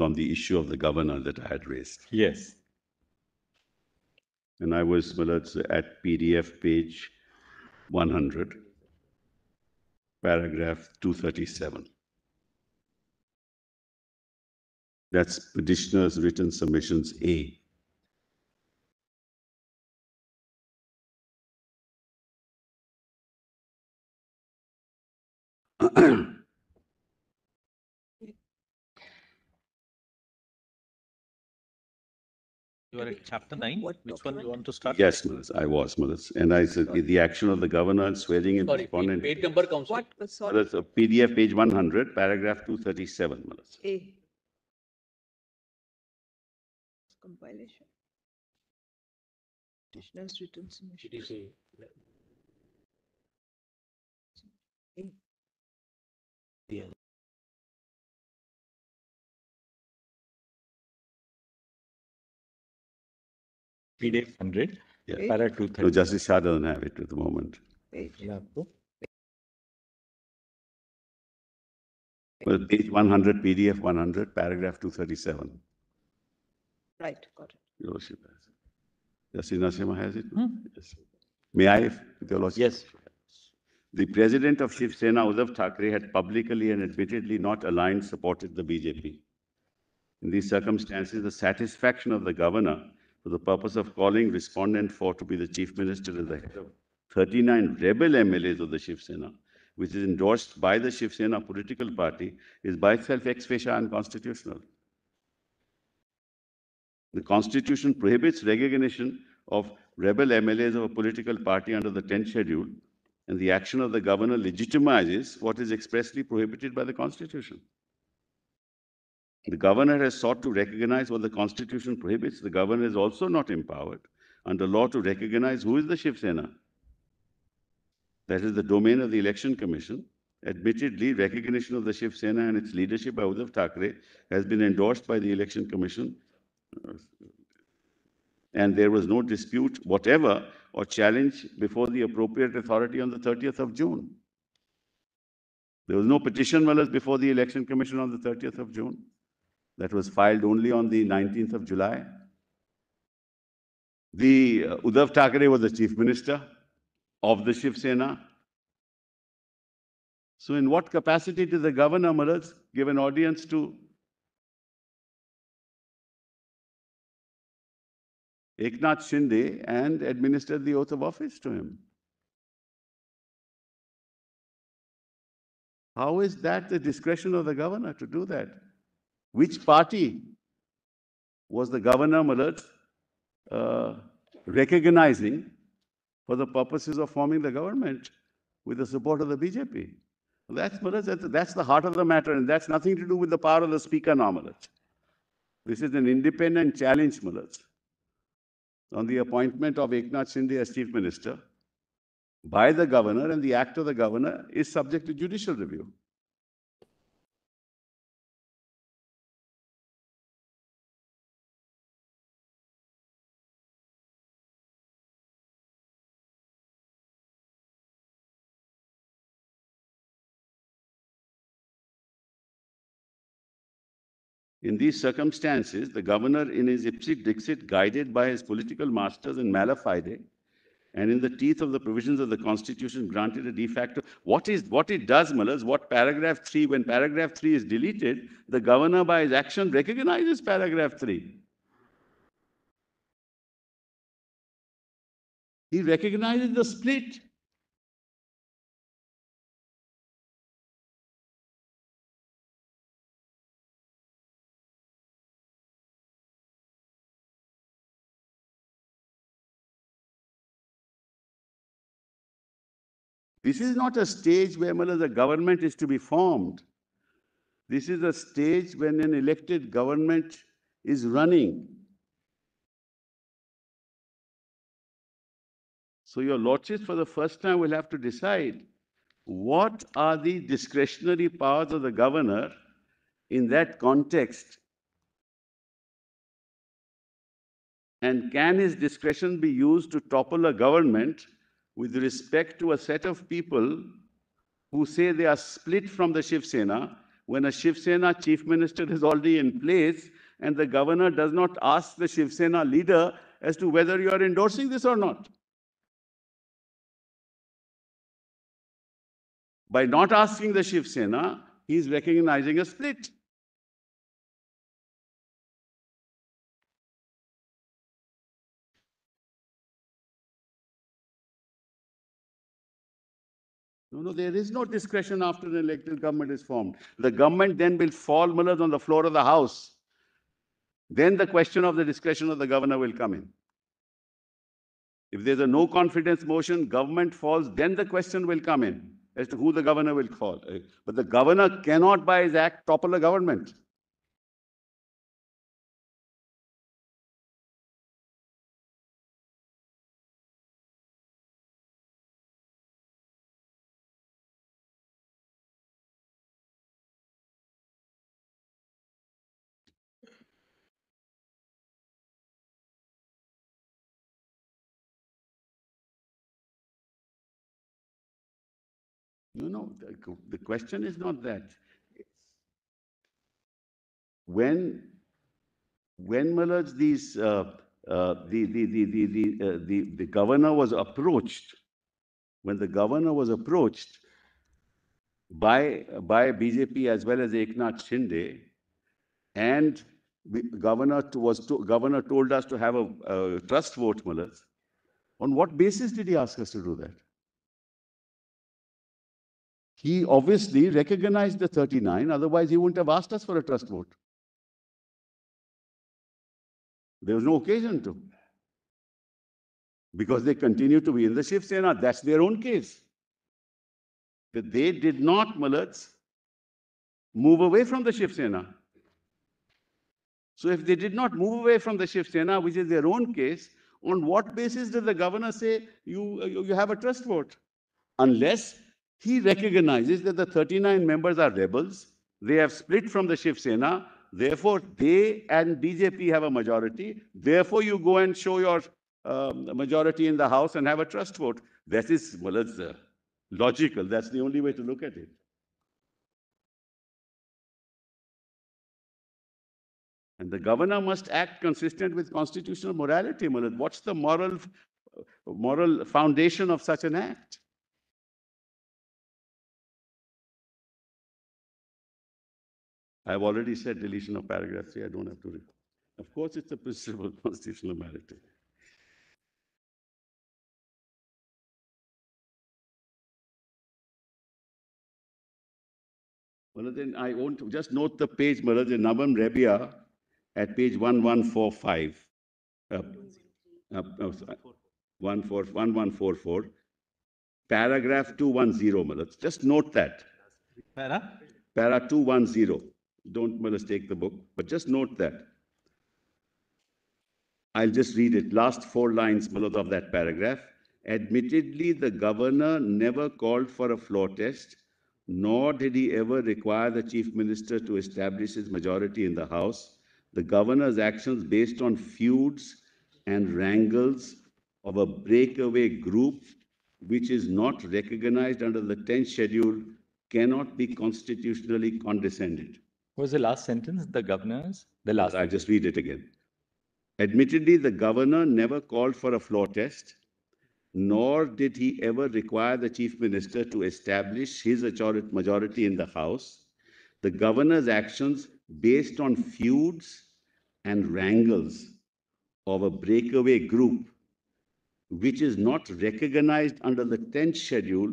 on the issue of the governor that I had raised. Yes. And I was at PDF page 100, paragraph 237. That's petitioner's written submissions A. You are at chapter 9. Which one do you want to start? Yes, Manas. I was, Manas. And I said the action of the governor and swearing in. Sorry, page number comes. What? Sorry. Manas, PDF page 100, paragraph 237, Manas. A. Compilation. Petitioner's written submission. It is A. The other. PDF 100, yeah. Para 230. So Justice Shah doesn't have it at the moment. Well, page 100, PDF 100, paragraph 237. Right, got it. Your Lordship has it. Justice Nasimha has it? Hmm? Yes. May I, Your Lordship? Yes. The president of Shiv Sena, Uddhav Thackeray, had publicly and admittedly not aligned supported the BJP. In these circumstances, the satisfaction of the governor for the purpose of calling Respondent 4 to be the Chief Minister and the head of 39 rebel MLAs of the Shiv Sena, which is endorsed by the Shiv Sena political party, is by itself ex facia unconstitutional. The Constitution prohibits recognition of rebel MLAs of a political party under the 10th schedule, and the action of the governor legitimizes what is expressly prohibited by the Constitution. The governor has sought to recognize what the Constitution prohibits. The governor is also not empowered under law to recognize who is the Shiv Sena. That is the domain of the Election Commission. Admittedly, recognition of the Shiv Sena and its leadership by Uddhav Thackeray has been endorsed by the Election Commission, and there was no dispute whatever or challenge before the appropriate authority on the 30th of June. There was no petition before the Election Commission on the 30th of June. That was filed only on the 19th of July. The Uddhav Thackeray was the Chief Minister of the Shiv Sena. So in what capacity did the governor, Maharaj, give an audience to Eknath Shinde and administer the oath of office to him? How is that the discretion of the governor to do that? Which party was the governor, Maharaj, recognizing for the purposes of forming the government with the support of the BJP? That's, Maharaj, that's the heart of the matter, and that's nothing to do with the power of the speaker now, Maharaj. This is an independent challenge, Maharaj, on the appointment of Eknath Shinde as Chief Minister by the governor, and the act of the governor is subject to judicial review. In these circumstances, the governor, in his ipsit dixit, guided by his political masters in mala fide, and in the teeth of the provisions of the Constitution, granted a de facto. What it does, Malas, what paragraph 3, when paragraph 3 is deleted, the governor by his action recognizes paragraph 3. He recognizes the split. This is not a stage where the government is to be formed. This is a stage when an elected government is running. So your lordships, for the first time, will have to decide what are the discretionary powers of the governor in that context, and can his discretion be used to topple a government with respect to a set of people who say they are split from the Shiv Sena, when a Shiv Sena chief minister is already in place and the governor does not ask the Shiv Sena leader as to whether you are endorsing this or not. By not asking the Shiv Sena, he is recognizing a split. No, there is no discretion after an elected government is formed. The government then will fall mullahs on the floor of the house. Then the question of the discretion of the governor will come in. If there's a no confidence motion, government falls, then the question will come in as to who the governor will call. But the governor cannot, by his act, topple a government. No, the question is not that. When Malaj, the governor was approached, by BJP as well as Eknath Shinde, and the governor told us to have a trust vote, Malaj. On what basis did he ask us to do that? He obviously recognized the 39, otherwise he wouldn't have asked us for a trust vote. There was no occasion to. Because they continue to be in the Shiv Sena. That's their own case. That they did not, Malats, move away from the Shiv Sena. So if they did not move away from the Shiv Sena, which is their own case, on what basis did the governor say, you have a trust vote? Unless he recognizes that the 39 members are rebels. They have split from the Shiv Sena. Therefore, they and BJP have a majority. Therefore, you go and show your majority in the House and have a trust vote. That is, well, it's logical. That's the only way to look at it. And the governor must act consistent with constitutional morality. Well, what's the moral foundation of such an act? I've already said deletion of paragraph 3. I don't have to read. Of course, it's a principle of constitutional morality. Well, then I want to just note the page, Maharaj, Nabam Rebia at page 1145. 1144. Paragraph 210, Maharaj. Just note that. Para 210. Don't mistake the book, but just note that. I'll just read it. Last 4 lines of that paragraph. Admittedly, the governor never called for a floor test, nor did he ever require the chief minister to establish his majority in the House. The governor's actions, based on feuds and wrangles of a breakaway group, which is not recognized under the 10th schedule, cannot be constitutionally condescended. What was the last sentence? The governor's? The last. I'll just read it again. Admittedly, the governor never called for a floor test, nor did he ever require the chief minister to establish his majority in the House. The governor's actions, based on feuds and wrangles of a breakaway group, which is not recognized under the 10th schedule,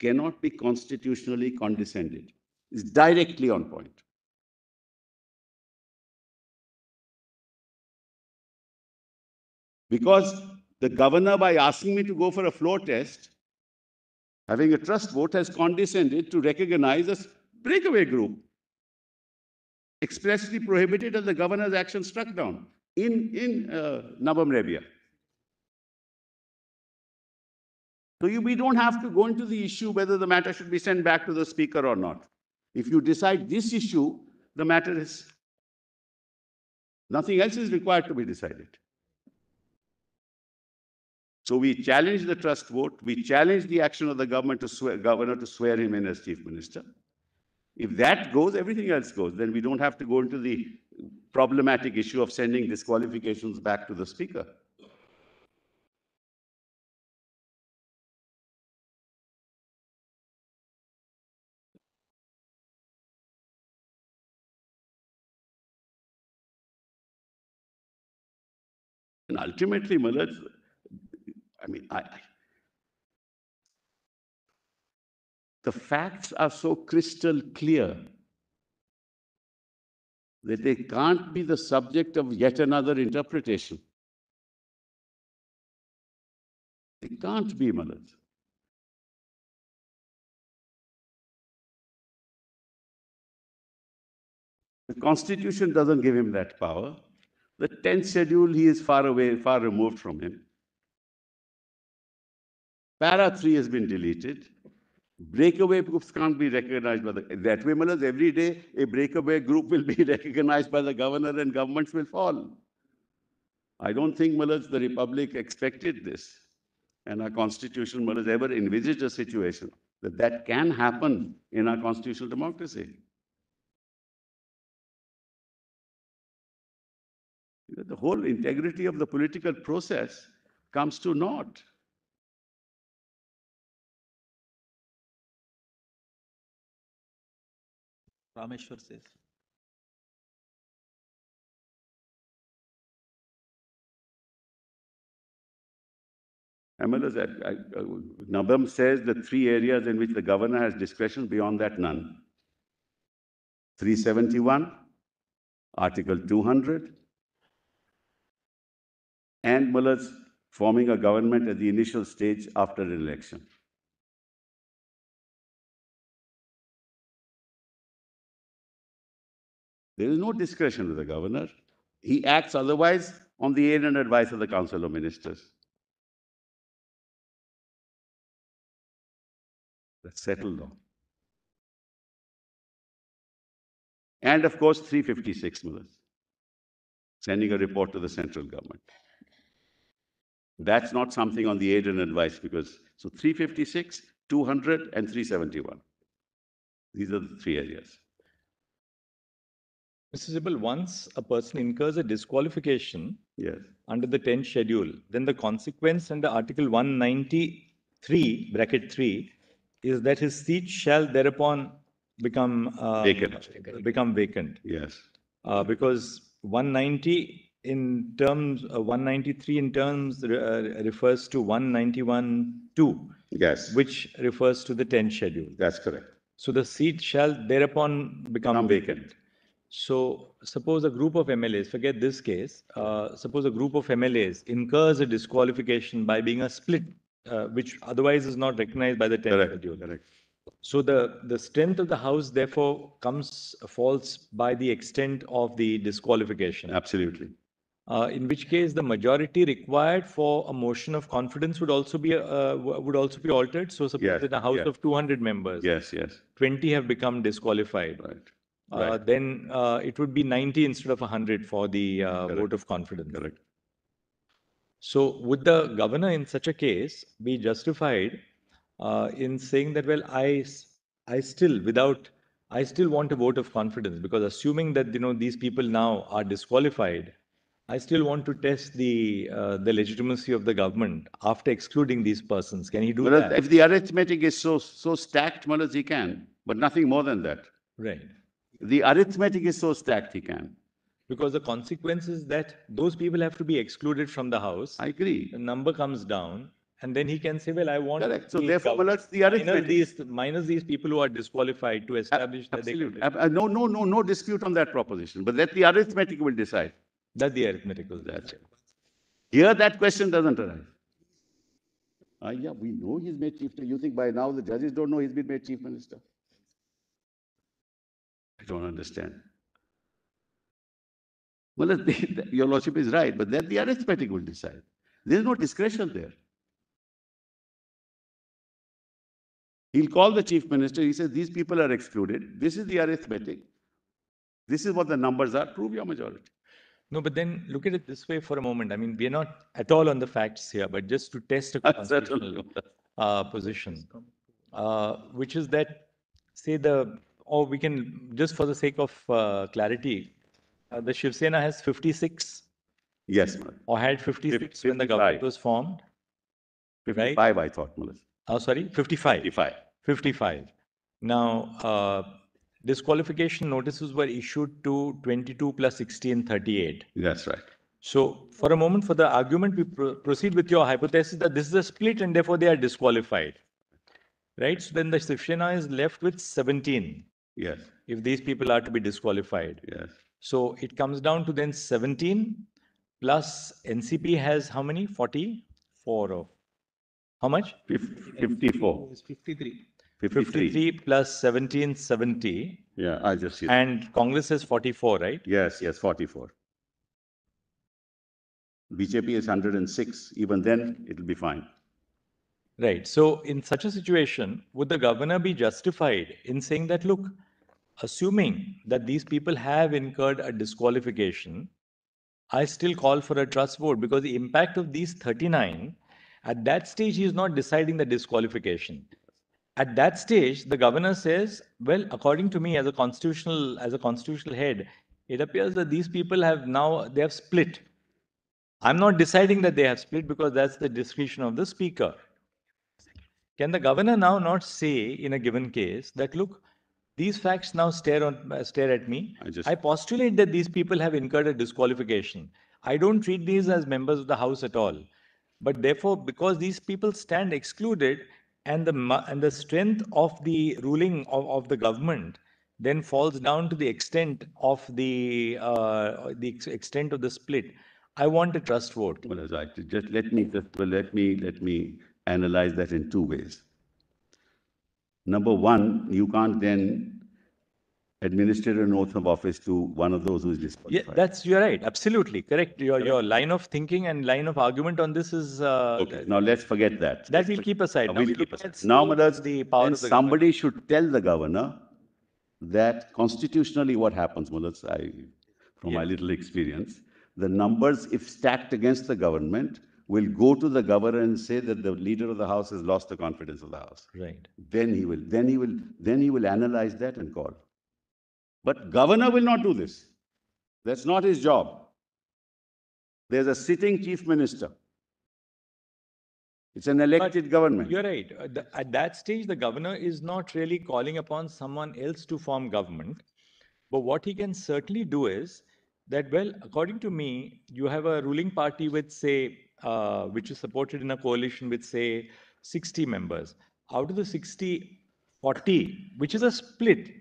cannot be constitutionally condescended. It's directly on point. Because the governor, by asking me to go for a floor test, having a trust vote, has condescended to recognize a breakaway group, expressly prohibited, and the governor's action struck down in Nabam Rebia. So we don't have to go into the issue whether the matter should be sent back to the speaker or not. If you decide this issue, the matter is, nothing else is required to be decided. So we challenge the trust vote. We challenge the action of the governor to swear him in as chief minister. If that goes, everything else goes. Then we don't have to go into the problematic issue of sending disqualifications back to the Speaker. And ultimately, my lords, I mean, the facts are so crystal clear that they can't be the subject of yet another interpretation. They can't be, my lords. The Constitution doesn't give him that power. The 10th schedule, he is far away, far removed from him. Para 3 has been deleted. Breakaway groups can't be recognized by the... That way, Malas, every day a breakaway group will be recognized by the governor and governments will fall. I don't think, Malas, the Republic expected this. And our Constitution, Malas, ever envisaged a situation that that can happen in our constitutional democracy. The whole integrity of the political process comes to naught. Rameshwar says. Nabam says the 3 areas in which the governor has discretion, beyond that, none. 371, Article 200, and Muller's forming a government at the initial stage after an election. There is no discretion with the governor. He acts otherwise on the aid and advice of the Council of Ministers. That's settled law. And of course, 356, Muller's, sending a report to the central government. That's not something on the aid and advice, because so 356, 200, and 371. These are the 3 areas. Mr. Sibal, once a person incurs a disqualification under the 10th schedule, then the consequence under Article 193, bracket 3, is that his seat shall thereupon become vacant. Yes. Because 190. In terms 193 in terms refers to 191(2). Yes. Which refers to the 10th schedule. That's correct. So the seat shall thereupon become vacant. So suppose a group of MLAs, forget this case, suppose a group of MLAs incurs a disqualification by being a split, which otherwise is not recognized by the 10th schedule. Correct. So the strength of the house therefore comes falls by the extent of the disqualification. Absolutely. In which case, the majority required for a motion of confidence would also be altered. So, suppose in a house of 200 members, 20 have become disqualified. Right. Then it would be 90 instead of 100 for the vote of confidence. Correct. So, would the governor in such a case be justified in saying that, well, I still want a vote of confidence, because assuming that these people now are disqualified, I still want to test the legitimacy of the government after excluding these persons. Can he do that? If the arithmetic is so stacked, Malas, he can, but nothing more than that. Right. The arithmetic is so stacked, he can. Because the consequence is that those people have to be excluded from the house. I agree. The number comes down, and then he can say, well, I want to so therefore, Malas, the arithmetic minus these people who are disqualified to establish that they can. No dispute on that proposition, but that the arithmetic will decide. That the arithmetic was that. Here, that question doesn't arise. Yeah, we know he's made chief minister. You think by now the judges don't know he's been made chief minister? I don't understand. Well, your lordship is right, but then the arithmetic will decide. There's no discretion there. He'll call the chief minister. He says, these people are excluded. This is the arithmetic. This is what the numbers are. Prove your majority. No, but then look at it this way for a moment. I mean, we are not at all on the facts here, but just to test a constitutional position, which is that, say, the or we can, just for the sake of clarity, the Shiv Sena has 56. Yes, or had 56 when the government was formed. 55, right? I thought, Melissa. Oh, sorry, 55. 55. 55. Now, disqualification notices were issued to 22 plus 16, 38. That's right. So, for a moment, for the argument, we proceed with your hypothesis that this is a split and therefore they are disqualified. Right? So, then the Shiv Sena is left with 17. Yes. If these people are to be disqualified. Yes. So, it comes down to then 17 plus NCP has how many? 44 or how much? 54. 53. 53 plus 17, 70. Yeah, I just see that. And Congress is 44, right? Yes, yes, 44. BJP is 106. Even then, it'll be fine. Right. So, in such a situation, would the governor be justified in saying that, look, assuming that these people have incurred a disqualification, I still call for a trust vote because the impact of these 39, at that stage, he is not deciding the disqualification. At that stage, the governor says, well, according to me, as a constitutional head, it appears that these people have now, they have split. I'm not deciding that they have split because that's the discretion of the speaker. Can the governor now not say in a given case that, look, these facts now stare at me. I postulate that these people have incurred a disqualification. I don't treat these as members of the House at all. But therefore, because these people stand excluded, and the strength of the ruling of the government then falls down to the extent of the split. I want a trust vote. Well, exactly. Let me analyze that in two ways. Number one, you can't then administer an oath of office to one of those who is disqualified. Yeah, you're right. Absolutely correct. Your line of thinking and line of argument on this is okay. Now let's forget that. That we'll keep aside. Now, somebody should tell the governor that constitutionally what happens, Mullahs, from my little experience, the numbers, if stacked against the government, will go to the governor and say that the leader of the house has lost the confidence of the house. Right. Then he will analyze that and call. But governor will not do this. That's not his job. There's a sitting chief minister. It's an elected government. You're right. At that stage, the governor is not really calling upon someone else to form government. But what he can certainly do is that, well, according to me, you have a ruling party with, say, which is supported in a coalition with, say, 60 members. Out of the 60, 40, which is a split.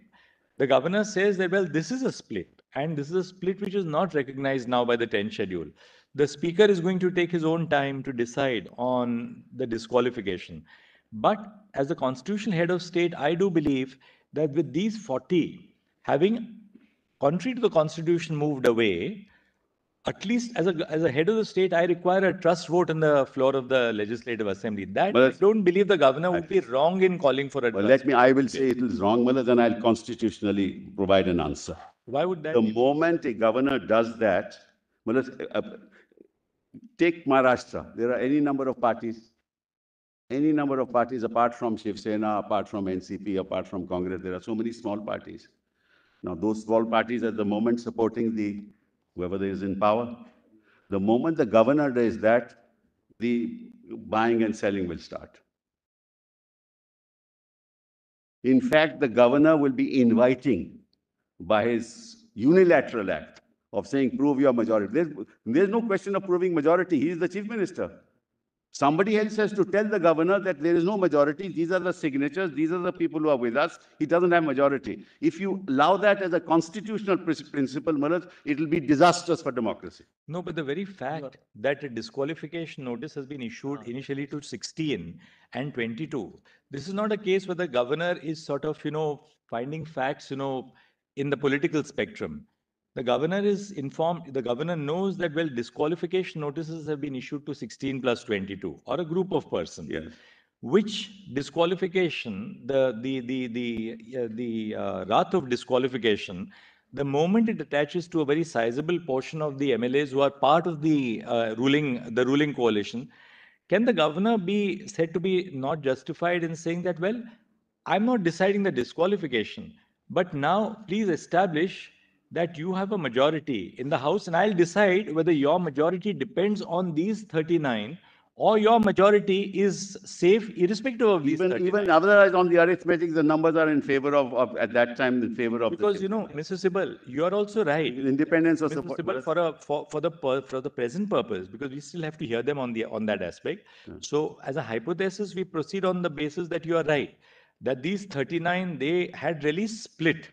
The governor says that, well, this is a split, and this is a split which is not recognized now by the 10th schedule. The speaker is going to take his own time to decide on the disqualification. But as the constitutional head of state, I do believe that with these 40, having, contrary to the constitution, moved away, at least as a head of the state, I require a trust vote on the floor of the Legislative Assembly. That I don't believe the governor would be wrong in calling for a trust vote. I will say it is wrong, Mala, then I'll constitutionally provide an answer. Why would that be? The moment a governor does that, Mala, take Maharashtra. There are any number of parties apart from Shiv Sena, apart from NCP, apart from Congress. There are so many small parties. Now, those small parties at the moment supporting whoever is in power, the moment the governor does that, the buying and selling will start. In fact, the governor will be inviting by his unilateral act of saying, prove your majority. There's no question of proving majority. He is the chief minister. Somebody else has to tell the governor that there is no majority. These are the signatures. These are the people who are with us. He doesn't have majority. If you allow that as a constitutional principle, Manoj, it will be disastrous for democracy. No, but the very fact that a disqualification notice has been issued initially to 16 and 22, this is not a case where the governor is sort of, finding facts, in the political spectrum. The governor is informed, the governor knows that, well, disqualification notices have been issued to 16 plus 22 or a group of persons. Yes. Which disqualification, the wrath of disqualification, the moment it attaches to a very sizable portion of the MLAs who are part of the ruling coalition, can the governor be said to be not justified in saying that, well, I'm not deciding the disqualification. But now please establish that you have a majority in the House, and I'll decide whether your majority depends on these 39 or your majority is safe irrespective of these 39. Even otherwise on the arithmetic, the numbers are in favor of at that time, in favor of... Because, Mrs. Sibal, you are also right. Independence or support. Sibal, for the present purpose, because we still have to hear them on that aspect. So as a hypothesis, we proceed on the basis that you are right, that these 39, they had really split.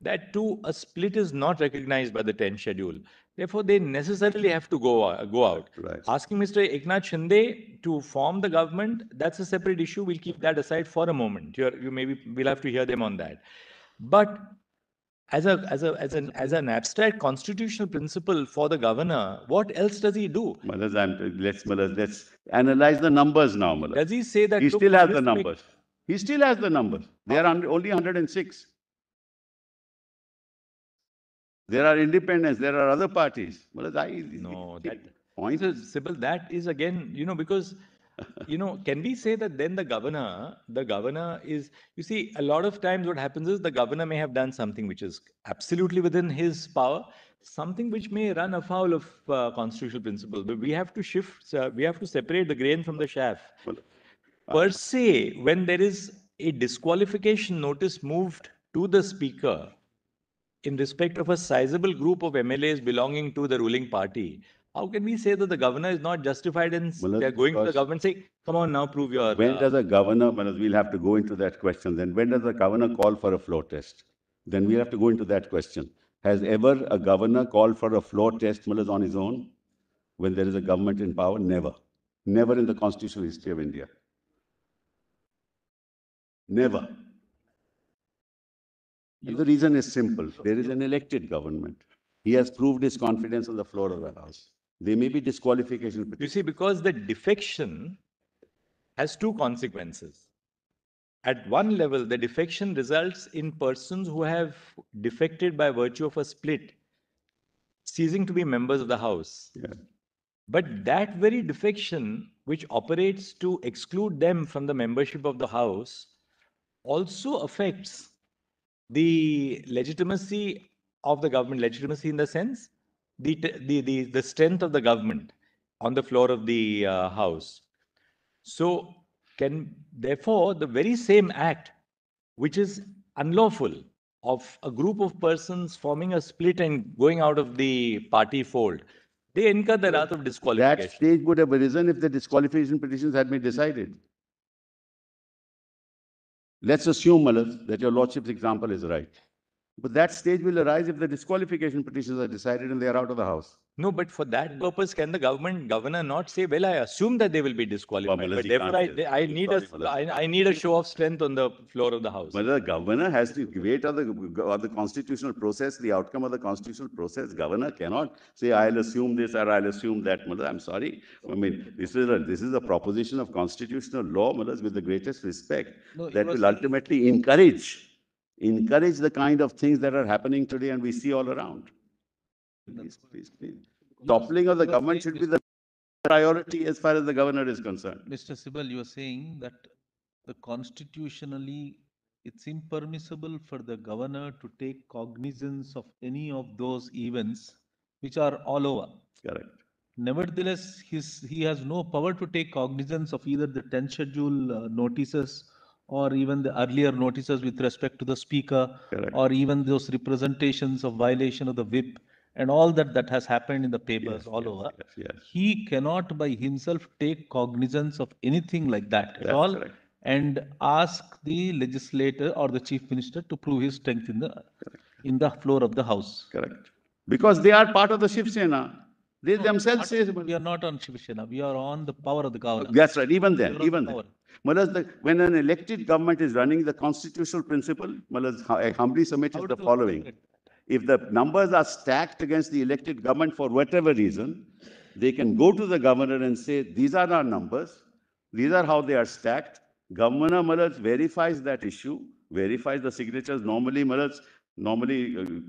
That too, a split is not recognized by the 10th schedule. Therefore, they necessarily have to go out. Right. Asking Mr. Eknath Shinde to form the government, that's a separate issue. We'll keep that aside for a moment. We'll have to hear them on that. But as an abstract constitutional principle for the governor, what else does he do? Let's analyze the numbers now, Malaz. Does he say that he still has the numbers? He still has the numbers. They are only 106. There are independents, there are other parties. No, that point is... Sibal, that is again, because, can we say that then the governor is... You see, a lot of times what happens is the governor may have done something which is absolutely within his power, something which may run afoul of constitutional principles. But we have to separate the grain from the chaff. Per se, when there is a disqualification notice moved to the speaker in respect of a sizable group of MLAs belonging to the ruling party, how can we say that the governor is not justified in they're going to the government saying, come on now, prove your... When does a governor, we'll have to go into that question then, when does the governor call for a floor test? Then we'll have to go into that question. Has ever a governor called for a floor test on his own when there is a government in power? Never. Never in the constitutional history of India. Never. The reason is simple. There is an elected government. He has proved his confidence on the floor of the House. There may be disqualification. You see, because the defection has two consequences. At one level, the defection results in persons who have defected by virtue of a split, ceasing to be members of the House. Yeah. But that very defection, which operates to exclude them from the membership of the House, also affects the legitimacy of the government, legitimacy in the sense, the strength of the government on the floor of the House. So, therefore, the very same act, which is unlawful of a group of persons forming a split and going out of the party fold, they incur the wrath of disqualification. That stage would have arisen if the disqualification petitions had been decided. Let's assume, Malaz, that your Lordship's example is right. But that stage will arise if the disqualification petitions are decided and they are out of the House. No, but for that purpose, can the governor not say, well, I assume that they will be disqualified, well, Malaz, but therefore I need a show of strength on the floor of the House. But the governor has to wait on the constitutional process, the outcome of the constitutional process. Governor cannot say, I'll assume this or I'll assume that. Malaz, I'm sorry. I mean, this is a proposition of constitutional law, Malaz, with the greatest respect, that will ultimately encourage the kind of things that are happening today and we see all around. Please. Toppling of the government should be the priority as far as the governor is concerned. Mr. Sibal, you are saying that constitutionally it's impermissible for the governor to take cognizance of any of those events which are all over. Correct. Nevertheless, he has no power to take cognizance of either the 10th schedule notices or even the earlier notices with respect to the speaker. Correct. Or even those representations of violation of the whip and all that has happened in the papers, all over. Yes. He cannot by himself take cognizance of anything like that at all. Correct. And ask the legislator or the chief minister to prove his strength in the floor of the House. Correct. Because they are part of the Shiv Sena. They themselves say... We are not on Shiv Sena. We are on the power of the governor. That's right. Even then. Malaz, when an elected government is running, the constitutional principle, Malaz, I humbly submit is the following. If the numbers are stacked against the elected government for whatever reason, they can go to the governor and say, these are our numbers, these are how they are stacked. Governor, Malaz, verifies that issue, verifies the signatures. Normally, Malaz,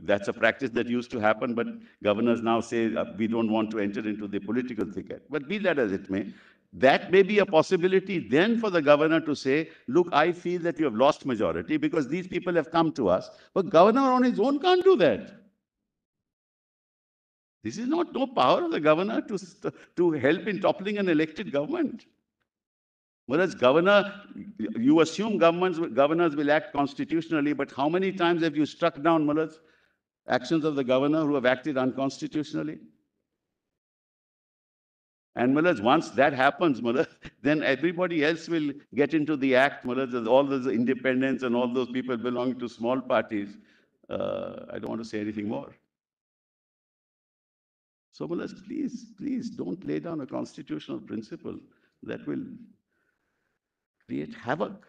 that's a practice that used to happen, but governors now say, we don't want to enter into the political thicket. But be that as it may, that may be a possibility then for the governor to say, look, I feel that you have lost majority because these people have come to us. But governor on his own can't do that. This is not no power of the governor to help in toppling an elected government. Whereas governor, you assume governors will act constitutionally, but how many times have you struck down, Mullah, actions of the governor who have acted unconstitutionally? And Mullah, once that happens, Mullah, then everybody else will get into the act, Mullah, all those independents and all those people belonging to small parties. I don't want to say anything more. So, Mullah, please don't lay down a constitutional principle that will create havoc.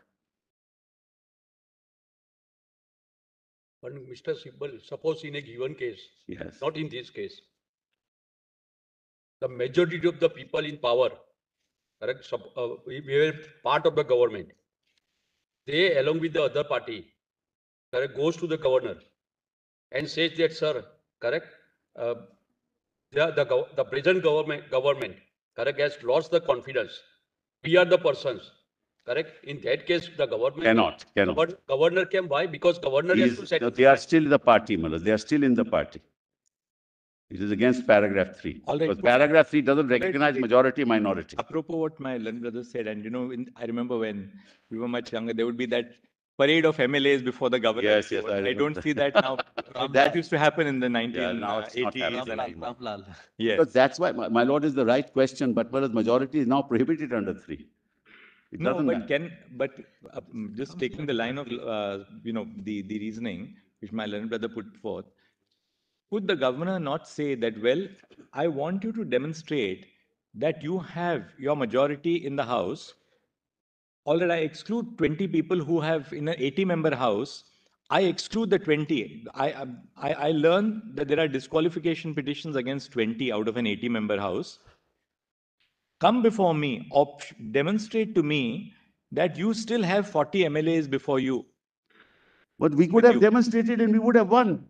But Mr. Sibal, suppose in a given case, yes, not in this case, the majority of the people in power, correct, we were part of the government, they along with the other party, correct, goes to the governor and says that, sir, correct, the present government, correct, has lost the confidence. We are the persons, correct. In that case, the government cannot. But governor can buy because governor has to set. They are still the party, Mullah. They are still in the party. It is against paragraph 3. All right, because paragraph 3 doesn't recognize majority minority. Apropos what my learned brother said, and you know, I remember when we were much younger, there would be that parade of MLAs before the governor. Yes, yes. I don't see that now. That used to happen in the 1980s. Yeah, now it's not happening. Yes. Because that's why, my lord, is the right question, but whereas majority is now prohibited under 3. It no, but matter. Just taking the line of, you know, the reasoning, which my learned brother put forth, could the governor not say that, well, I want you to demonstrate that you have your majority in the house. Already I exclude 20 people who have in an 80-member house. I exclude the 20. I learn that there are disqualification petitions against 20 out of an 80-member house. Come before me, or demonstrate to me that you still have 40 MLAs before you. But we could have demonstrated and we would have won.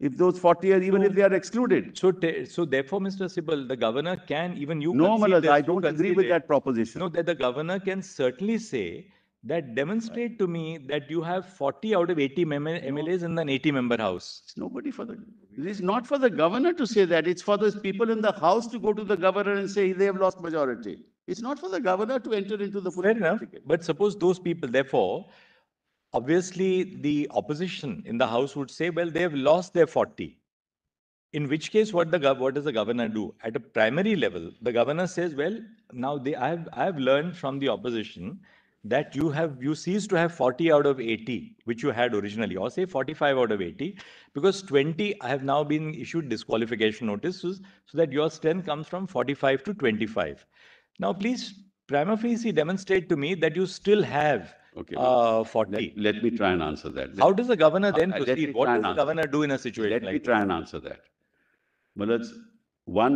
If those 40 are, even if they are excluded. So therefore, Mr. Sibal, the governor can, even you... No, Malaz, I don't agree with that proposition. No, that the governor can certainly say that demonstrate to me that you have 40 out of 80 MLAs in an 80-member house. It's nobody for the... It is not for the governor to say that. It's for those people in the house to go to the governor and say they have lost majority. It's not for the governor to enter into the... Fair enough. But suppose those people, therefore... Obviously, the opposition in the house would say, well, they have lost their 40. In which case, what does the governor do? At a primary level, the governor says, well, now I have learned from the opposition that you cease to have 40 out of 80, which you had originally, or say 45 out of 80, because 20 have now been issued disqualification notices so that your strength comes from 45 to 25. Now, please, prima facie, demonstrate to me that you still have... Okay, 40. Let me try and answer that. How does the governor then proceed? What does the governor do in a situation like that? Let me try and answer that. Mullah,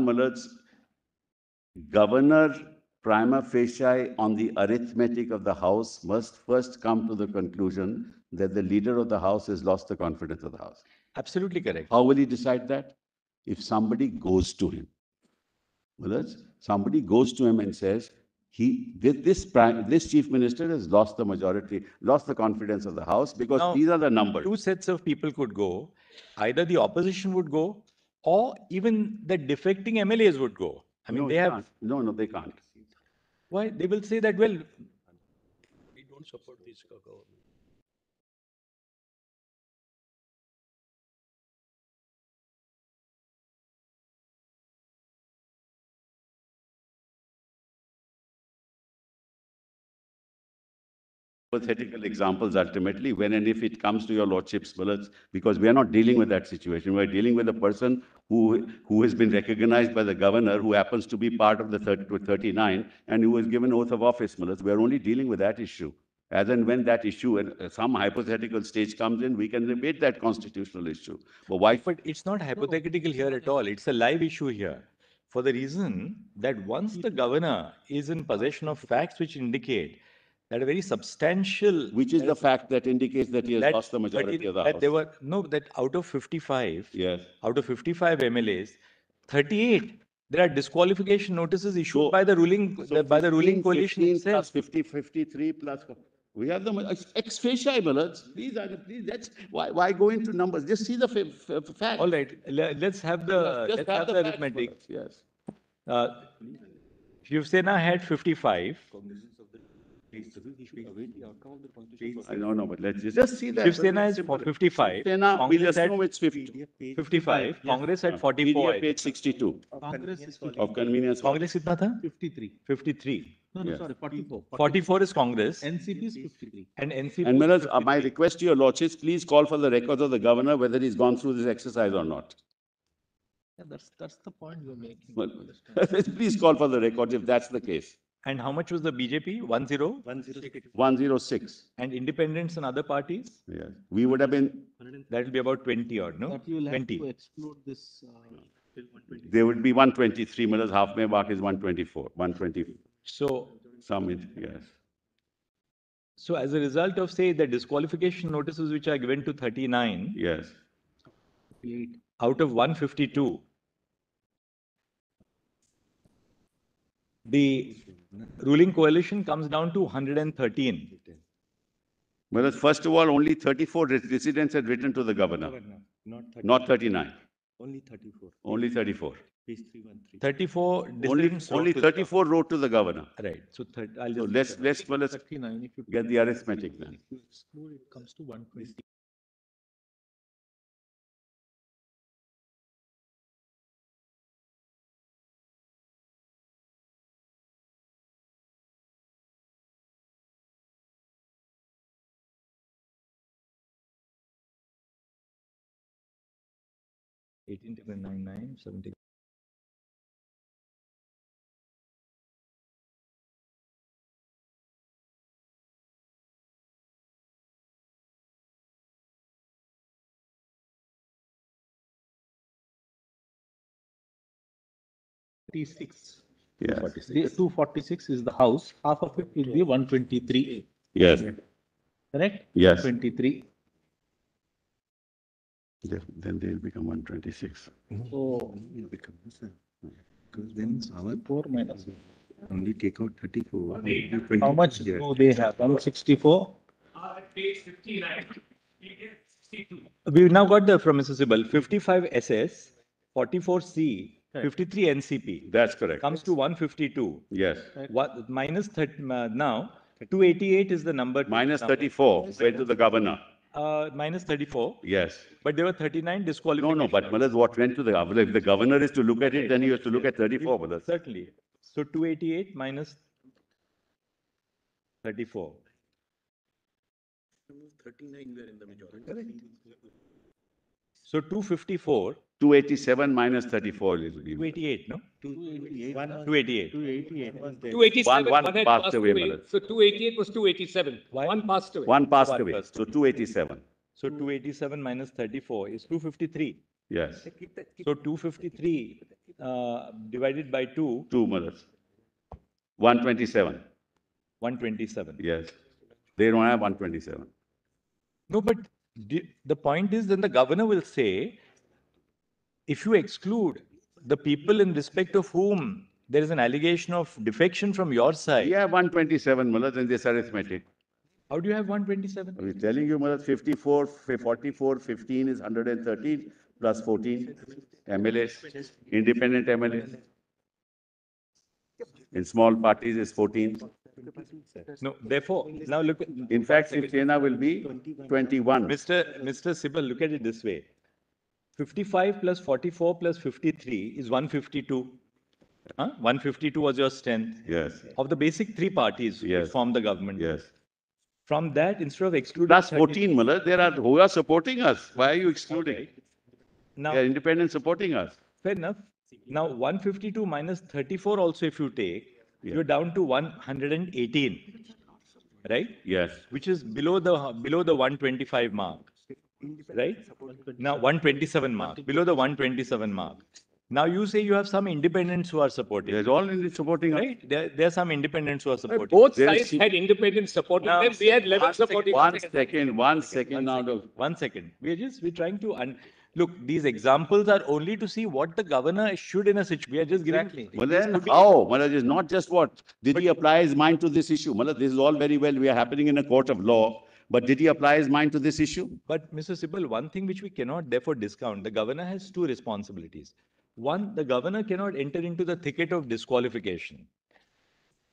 governor prima facie on the arithmetic of the house must first come to the conclusion that the leader of the house has lost the confidence of the house. Absolutely correct. How will he decide that? If somebody goes to him. Mullah, somebody goes to him and says, this chief minister has lost the majority, lost the confidence of the house, because now, these are the numbers. Two sets of people could go. Either the opposition would go, or even the defecting MLAs would go. I mean, no, they can't. Why? They will say that, well, we don't support this government. Hypothetical examples ultimately, when and if it comes to your lordship's bullets, because we are not dealing with that situation. We are dealing with a person who has been recognized by the governor, who happens to be part of the 39, and who was given oath of office, Mullah. We are only dealing with that issue. As and when that issue at some hypothetical stage comes in, we can debate that constitutional issue. But why? But it's not hypothetical here at all. It's a live issue here, for the reason that once the governor is in possession of facts which indicate that a very substantial... Which is the fact that indicates that he has lost the majority of the house. That out of 55 MLAs, 38 There are disqualification notices issued by the ruling coalition. 15 plus 50, 53 plus. We have the ex facie ballots. These are that's why go into numbers. Just see the fact. All right, let's have the let's have the arithmetic. Yes. Shiv Sena had 55. I don't know, but let's just see that. Shiv Sena is 55. Congress had 55. Congress had 44. BJP had 62. Congress is of convenience. Congress कितना था? 53. 53. No, sorry, 44. 44 is Congress. NCP is 53. And NCP. And Minister, my request to your lordships, please call for the records of the governor whether he's gone through this exercise or not. Yeah, that's the point you're making. Well, please call for the records if that's the case. And how much was the BJP? 106. And independents and other parties? Yes. Yeah. We would have been... That will be about 20 odd, no? But you will have 20. To exclude this... There would be 123. Miller's halfway mark is 124. 124. So... Summit, yes. So as a result of, say, the disqualification notices which are given to 39... Yes. Out of 152... The ruling coalition comes down to 113. Well, first of all, only 34 dissidents had written to the governor. Not 39. Only 34. Only 34. 34 dissidents. Only 34 wrote to the governor. Right. So, let's get the arithmetic then. It comes to 120. Yes. 246 is the house. Half of it will be 123A. Yes. Correct? Yes. 23. Yeah, then they'll become 126. So it becomes because then our 4 minus only take out 34. How much do they have? 64. At page 59, page 62. We've now got the from Mr. Sibal 55 SS, 44 C, 53 NCP. That's correct. Comes to 152. Yes. What minus 30 now? 288 is the number. Minus 34 went to the governor. Minus 34. Yes. But there were 39 disqualifications. No, but Malas, what went to the governor? If the governor is to look at it, then he has to look at 34, Malas. Certainly. So 288 minus 34. 39 were in the majority. Correct. So 254. 287 minus 34 is 288, no? 288. 287. One passed away, Malas. So 288 was 287. Why? One passed away. So 287. So 287 minus 34 is 253. Yes. So 253 divided by 2. 2, Malas. 127. 127. Yes. They don't have 127. No, but... The point is, then the governor will say, if you exclude the people in respect of whom there is an allegation of defection from your side. Yeah, 127, Malas, in this arithmetic. How do you have 127? I'm telling you, Malas, 54, 44, 15 is 113, plus 14 MLAs, independent MLAs. In small parties is 14. No, therefore, now look at... In fact, Shiv Sena will be 21. Mr. Sibal, look at it this way. 55 plus 44 plus 53 is 152. 152 was your strength. Yes. Of the basic three parties which form the government. Yes. From that, instead of excluding... Plus 14, Mala, there are who are supporting us. Why are you excluding? Okay. Now, they are independent supporting us. Fair enough. Now, 152 minus 34 also if you take... Yeah. You're down to 118, right? Yes. Which is below the 125 mark, right? Now 127 mark, below the 127 mark. Now you say you have some independents who are supporting. There's all in supporting, right? There are some independents who are supporting. Both sides had independent supporting them. We had 11 supporting. One second. We're trying to Look, these examples are only to see what the governor should in a situation. We are just giving... Exactly. Well, then how? Malad, is not just what. Did he apply his mind to this issue? Malad, this is all very well. We are happening in a court of law. But did he apply his mind to this issue? But, Mr. Sibal, one thing which we cannot therefore discount, the governor has two responsibilities. One, the governor cannot enter into the thicket of disqualification.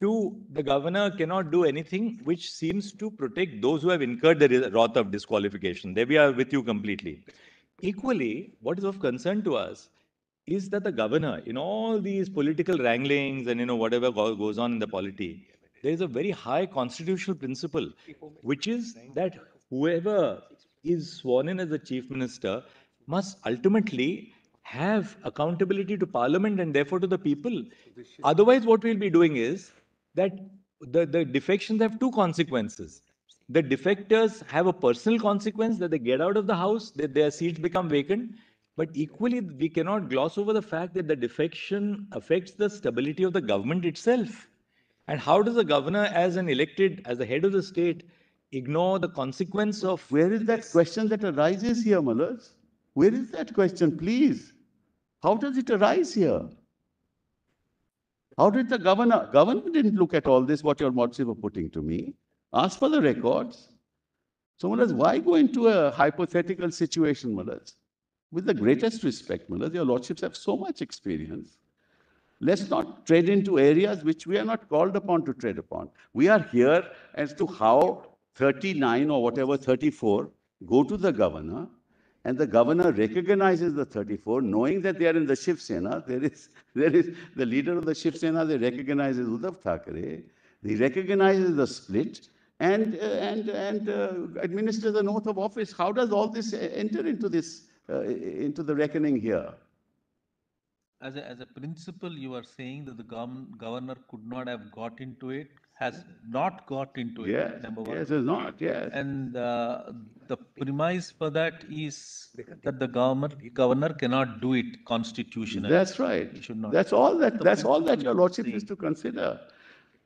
Two, the governor cannot do anything which seems to protect those who have incurred the wrath of disqualification. There we are with you completely. Equally, what is of concern to us is that the governor, in all these political wranglings and, whatever goes on in the polity, there is a very high constitutional principle, which is that whoever is sworn in as the chief minister must ultimately have accountability to parliament and therefore to the people. Otherwise, what we'll be doing is that the defections have two consequences. The defectors have a personal consequence that they get out of the house, that their seats become vacant. But equally, we cannot gloss over the fact that the defection affects the stability of the government itself. And how does the governor, as an elected, as the head of the state, ignore the consequence of... Where is that question that arises here, Malad? Where is that question, please? How does it arise here? How did the government didn't look at all this, what your mods were putting to me, ask for the records. So, Malad, why go into a hypothetical situation, Malad? With the greatest respect, Malad, your lordships have so much experience. Let's not tread into areas which we are not called upon to tread upon. We are here as to how 39 or whatever, 34 go to the governor, and the governor recognizes the 34, knowing that they are in the Shiv Sena. There is the leader of the Shiv Sena, they recognize Uddhav Thackeray. He recognizes the split and administers an oath of office. How does all this enter into the reckoning here? As a principle, you are saying that the governor could not have got into it, has not got into it, yes, number one. Yes, has not, yes. And the premise for that is that the governor cannot do it constitutionally. That's right. He should not. That's all that your lordship is to consider.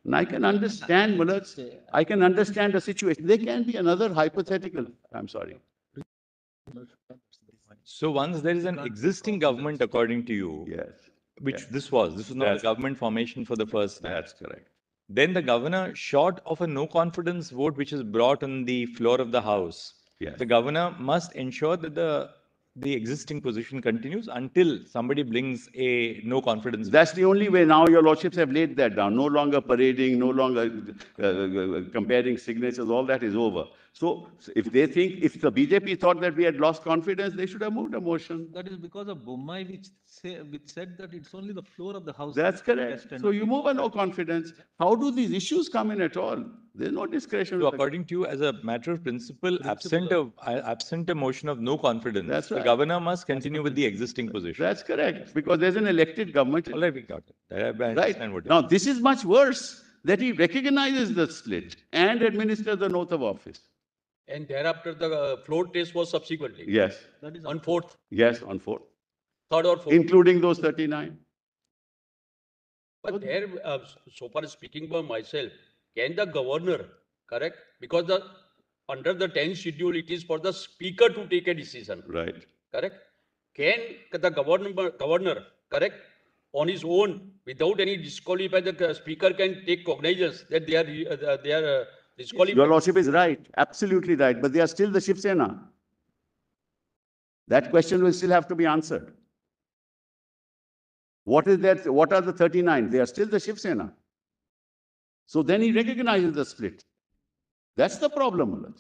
And I can understand, Malad, I can understand the situation. There can be another hypothetical. I'm sorry. So once there is an existing government, according to you, yes, which yes. This was not a government formation for the first time. That's correct. Then the governor, short of a no confidence vote, which is brought on the floor of the house, yes, the governor must ensure that the existing position continues until somebody brings a no confidence vote. That's the only way. Now your lordships have laid that down. No longer parading, no longer comparing signatures, all that is over. So, if the BJP thought that we had lost confidence, they should have moved a motion. That is because of Bommai, which said that it's only the floor of the house. That's correct. So, you move a no confidence. How do these issues come in at all? There's no discretion. So, according to you, as a matter of principle, absent a motion of no confidence, that's right, the governor must continue with the existing position. That's correct. Because there's an elected government. All right, we got it. Right. Now, this is much worse, that he recognizes the split and administers an oath of office. And thereafter, the floor test was subsequently. Yes. That is on fourth. Yes, on fourth. Third or fourth. Including those 39. But there, so far speaking by myself, can the governor, correct? Because under the 10th schedule, it is for the speaker to take a decision. Right. Correct? Can the governor, correct, on his own, without any disqualify, the speaker can take cognizance that they are your lordship is right, absolutely right, but they are still the Shiv Sena. That question will still have to be answered. What is that? What are the 39? They are still the Shiv Sena. So then he recognizes the split. That's the problem.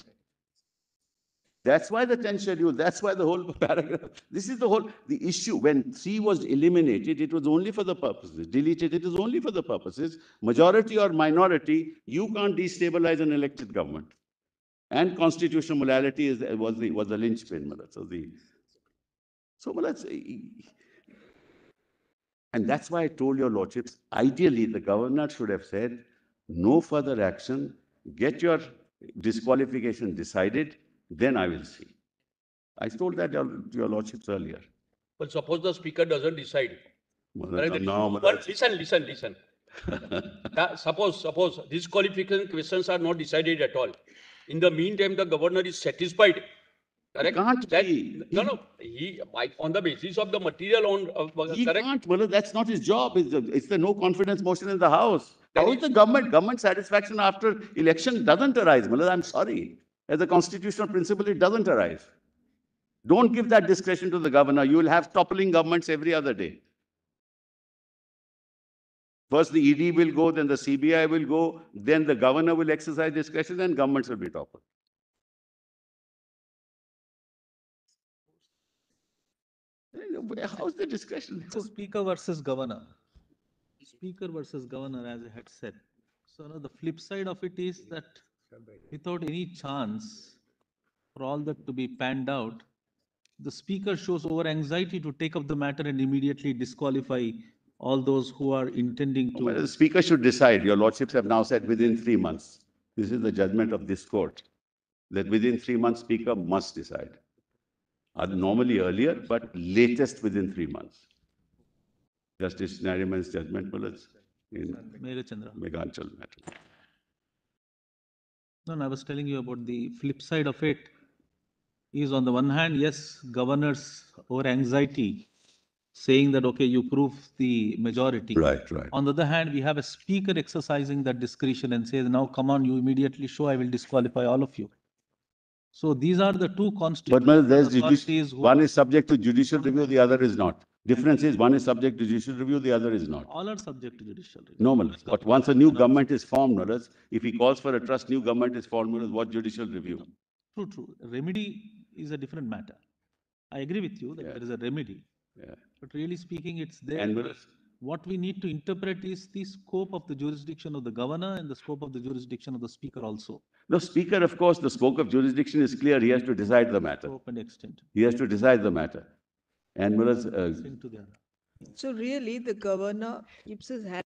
That's why the 10th schedule, that's why the whole paragraph. This is the issue. When 3 was eliminated, it was only for the purposes. Deleted, it is only for the purposes. Majority or minority, you can't destabilize an elected government. And constitutional morality was the linchpin. And that's why I told your lordships, ideally the governor should have said, no further action, get your disqualification decided, then I will see. I told that to your lordships earlier. But suppose the speaker doesn't decide. But listen. Suppose these qualification questions are not decided at all. In the meantime, the governor is satisfied Correct? Can't that, be. No. He, on the basis of the material on... he correct? Can't. Well, that's not his job. It's the no confidence motion in the House. That how is the government satisfaction after election doesn't arise? Well, I'm sorry. As a constitutional principle, it doesn't arise. Don't give that discretion to the governor. You will have toppling governments every other day. First the ED will go, then the CBI will go, then the governor will exercise discretion, and governments will be toppled. How is the discretion? It's speaker versus governor. Speaker versus governor, as I had said. So now the flip side of it is that without any chance for all that to be panned out, the speaker shows over anxiety to take up the matter and immediately disqualify all those who are intending to... Well, the speaker should decide. Your lordships have now said within 3 months. This is the judgment of this court, that within 3 months, speaker must decide. Normally earlier, but latest within 3 months. Justice Nariman's judgment bullets in Meghanchal matter. No, I was telling you about the flip side of it. Is on the one hand, yes, governors over anxiety saying that, okay, you prove the majority. Right. On the other hand, we have a speaker exercising that discretion and says, now come on, you immediately show, I will disqualify all of you. So these are the two constitutional authorities. One is subject to judicial review, the other is not. Difference is one is subject to judicial review, the other is not. All are subject to judicial review. Normal. But once a new government is formed, Maharaj, if he calls for a trust, new government is formed, Maharaj, what judicial review? True. Remedy is a different matter. I agree with you that there is a remedy. Yeah. But really speaking, it's there. And what we need to interpret is the scope of the jurisdiction of the governor and the scope of the jurisdiction of the speaker also. No, speaker, of course, the scope of jurisdiction is clear. He has to decide the matter. Scope and extent. He has to decide the matter. And whereas, so really, the governor keeps his hand.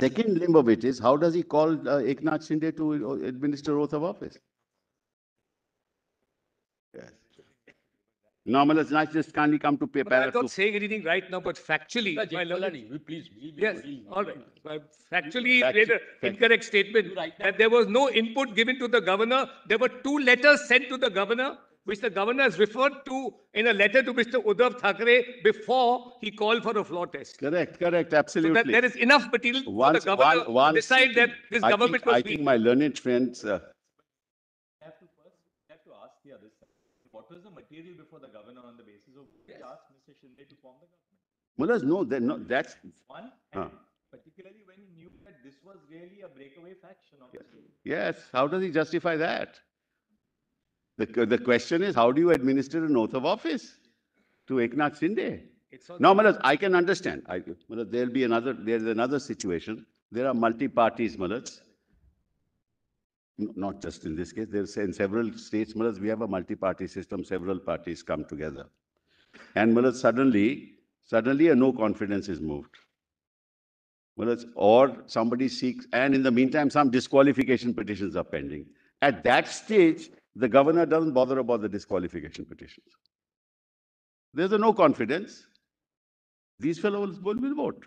Second limb of it is, how does he call Eknath Shinde to administer oath of office? Yes. Normal, it's not just kindly come to paper. I'm not saying anything right now, but factually, incorrect statement. Right, that there was no input given to the governor. There were 2 letters sent to the governor, which the governor has referred to in a letter to Mr. Uddhav Thackeray before he called for a floor test. Correct, absolutely. So that there is enough material for the governor to decide that this government was weak. I think my learned friends... I have to ask the other side. What was the material before the governor on the basis of which he asked Mr. Shinde to form the government? Well, that's one. Particularly when he knew that this was really a breakaway faction. Obviously. Yes. How does he justify that? The question is, how do you administer an oath of office to Eknath Shinde? Now, Maharaj, I can understand. There's another situation. There are multi-parties, Maharaj. Not just in this case. There's in several states, Maharaj, we have a multi-party system. Several parties come together. And Maharaj, suddenly a no confidence is moved. Maharaj, or somebody seeks, and in the meantime, some disqualification petitions are pending. At that stage, the governor doesn't bother about the disqualification petitions. There's a no confidence. These fellows will vote.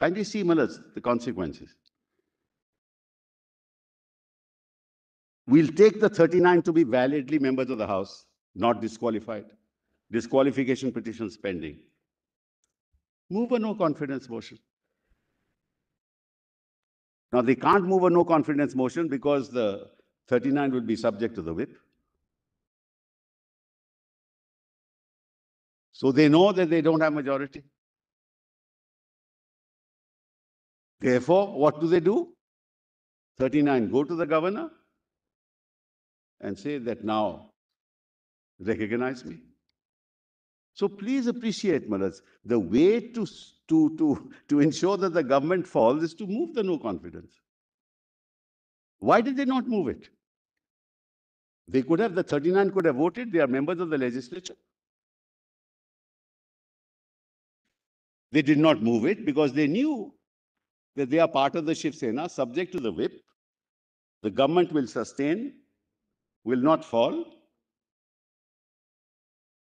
Kindly see, Maharaj, the consequences. We'll take the 39 to be validly members of the House, not disqualified. Disqualification petitions pending. Move a no confidence motion. Now, they can't move a no confidence motion because the 39 will be subject to the whip. So they know that they don't have majority. Therefore, what do? 39 go to the governor and say that now recognize me. So please appreciate, Maharaj, the way to ensure that the government falls is to move the no confidence. Why did they not move it? They could have, the 39 could have voted, they are members of the legislature. They did not move it because they knew that they are part of the Shiv Sena, subject to the whip. The government will sustain, will not fall.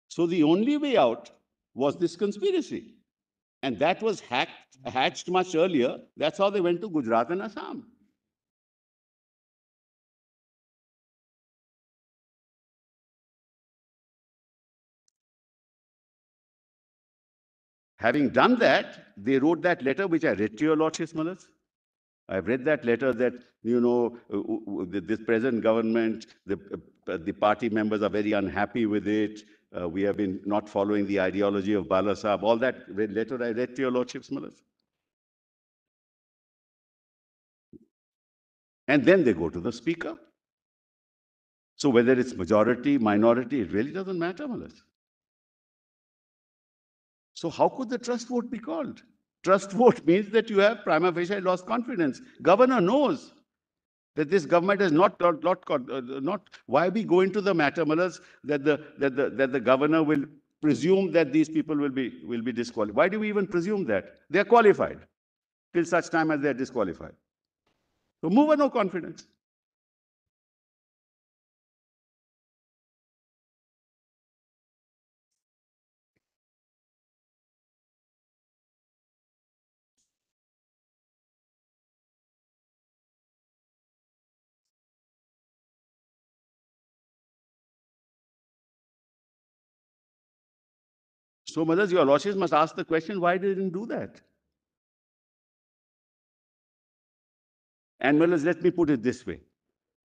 So the only way out was this conspiracy. And that was hatched much earlier. That's how they went to Gujarat and Assam. Having done that, they wrote that letter, which I read to your lordships, Maharaj. I've read that letter that, you know, this present government, the party members are very unhappy with it. We have been not following the ideology of Balasaheb. All that letter I read to your lordships, Maharaj. And then they go to the speaker. So whether it's majority, minority, it really doesn't matter, Maharaj. So how could the trust vote be called? Trust vote means that you have prima facie lost confidence. Governor knows that this government has not. Why we go into the matter, Maharaj, that the governor will presume that these people will be disqualified. Why do we even presume that? They are qualified till such time as they are disqualified. So move a no confidence. So, Maharaj, your lordships must ask the question, why they didn't do that? And, Maharaj, let me put it this way.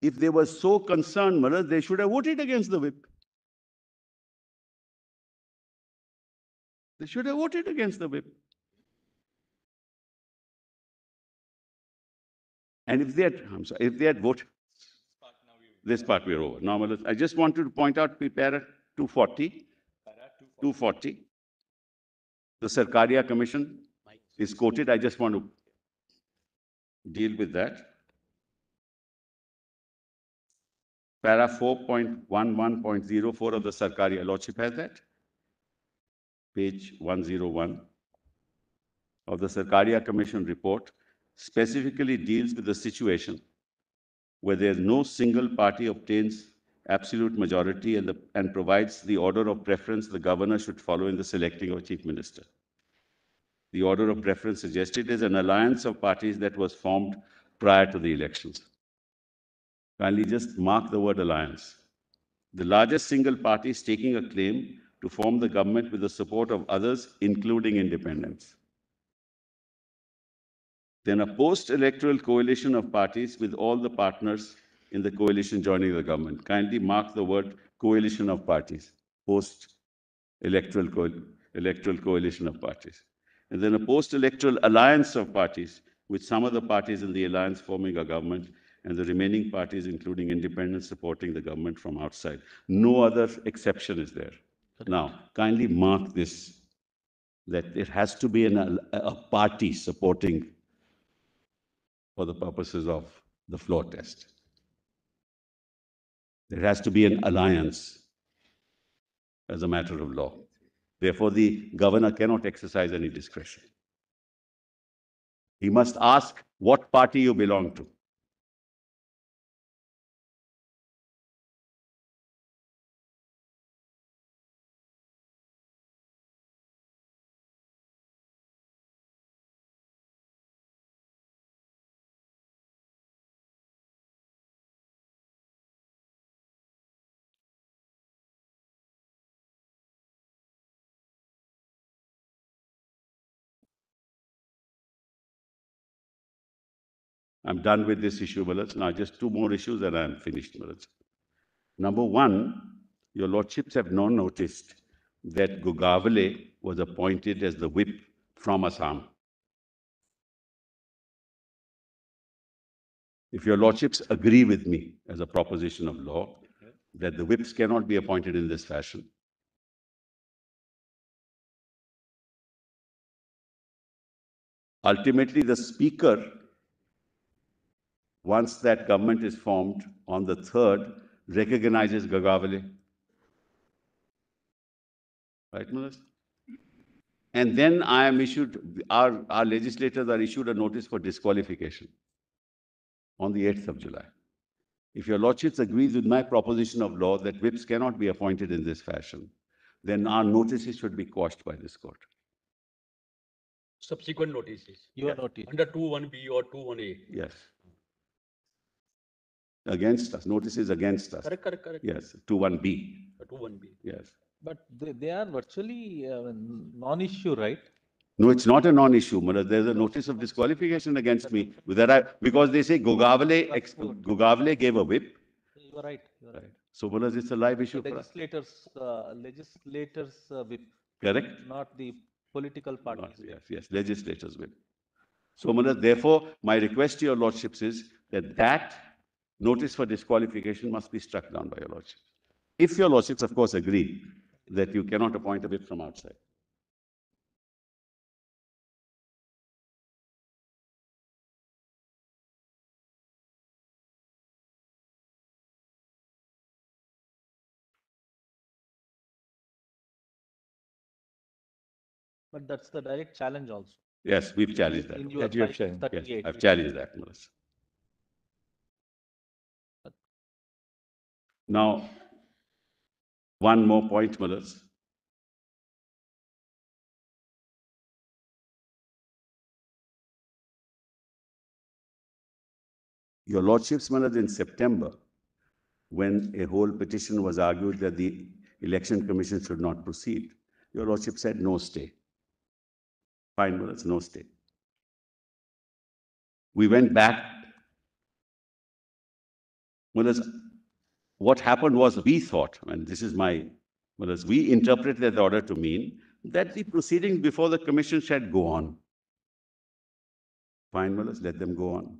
If they were so concerned, Maharaj, they should have voted against the whip. They should have voted against the whip. And if they had voted... This part we are over. Now, Maharaj, I just wanted to point out, para 240. 240. The Sarkaria Commission is quoted. I just want to deal with that. Para 4.11.04 of the Sarkaria. Lordship has that. Page 101 of the Sarkaria Commission report specifically deals with the situation where there is no single party obtains absolute majority and provides the order of preference the governor should follow in the selecting of chief minister. The order of preference suggested is an alliance of parties that was formed prior to the elections. Kindly just mark the word alliance. The largest single party is taking a claim to form the government with the support of others, including independents. Then a post-electoral coalition of parties with all the partners in the coalition joining the government. Kindly mark the word coalition of parties, post-electoral coalition of parties. And then a post-electoral alliance of parties, with some of the parties in the alliance forming a government and the remaining parties, including independents, supporting the government from outside. No other exception is there. Correct. Now, kindly mark this, that it has to be a party supporting for the purposes of the floor test. There has to be an alliance as a matter of law. Therefore, the governor cannot exercise any discretion. He must ask what party you belong to. I'm done with this issue, Balaj. Now, just two more issues and I'm finished, Balaj. Number one, your lordships have not noticed that Gogavale was appointed as the whip from Assam. If your lordships agree with me as a proposition of law, that the whips cannot be appointed in this fashion, ultimately the speaker, once that government is formed on the 3rd, recognizes Gogavale. Right, Mr. And then I am issued, our legislators are issued a notice for disqualification on the 8th of July. If your lordships agrees with my proposition of law that whips cannot be appointed in this fashion, then our notices should be quashed by this court. Subsequent notices. Your notice. Under 21B or 21A. Yes. Against us, notices against us. Correct, correct, correct. Yes, 21B. 21B. Yes. But they are virtually non-issue, right? No, it's not a non-issue. There's a notice of disqualification against me. Because they say Gogavale gave a whip. You're right. You're right. So, Mulas, it's a live issue for us. Legislators' whip. Correct. Not the political parties. Not, yes, yes, legislators' whip. So, Mulas, therefore, my request to your lordships is that notice for disqualification must be struck down by your lordships. If your lordships, of course, agree that you cannot appoint a whip from outside. But that's the direct challenge also. Yes, we've challenged that. Yes, I've challenged that, Melissa. Now, one more point, Malas. Your lordships, Malas, in September, when a whole petition was argued that the Election Commission should not proceed, your lordship said no stay. Fine, Malas, no stay. We went back. Malas, what happened was we thought, and this is my, well, as we interpreted the order to mean that the proceedings before the commission should go on. Fine, well, let's let them go on.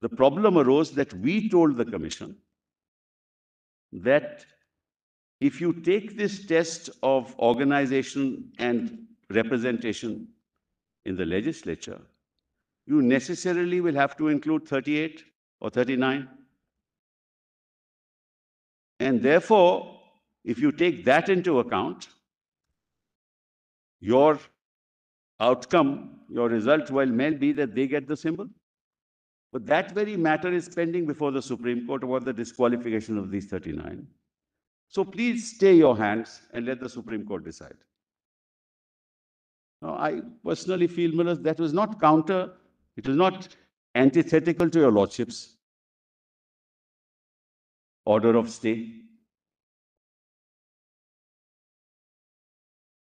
The problem arose that we told the commission that if you take this test of organization and representation in the legislature, you necessarily will have to include 38 or 39. And therefore, if you take that into account, your outcome, your result may be that they get the symbol. But that very matter is pending before the Supreme Court about the disqualification of these 39. So please stay your hands and let the Supreme Court decide. Now, I personally feel, Miller, that was not counter, it was not antithetical to your lordships. Order of stay.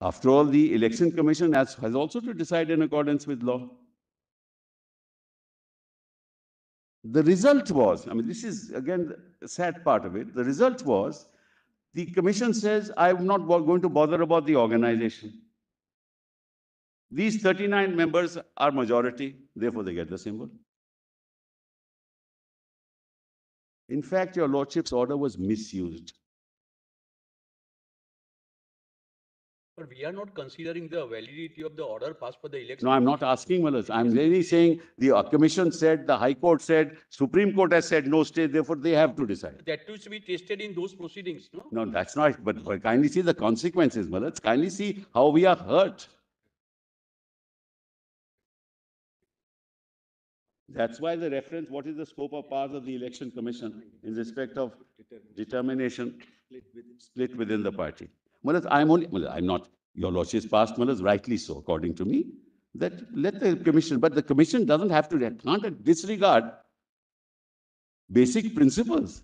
After all, the Election Commission has also to decide in accordance with law. The result was, I mean, this is again the sad part of it. The result was the commission says, I'm not going to bother about the organization. These 39 members are majority, therefore they get the symbol. In fact, your lordship's order was misused. But we are not considering the validity of the order passed for the election. No, I'm not asking, Malas. I'm really saying the commission said, the High Court said, Supreme Court has said no stay, therefore they have to decide. That too should be tested in those proceedings, no? No, that's not. But kindly see the consequences, Malas. Kindly see how we are hurt. That's why the reference, what is the scope of powers of the Election Commission in respect of determination split within the party? Malas, I'm not, your lordship's passed, Malas, rightly so, according to me, that let the commission, but the commission doesn't have to, can't disregard basic principles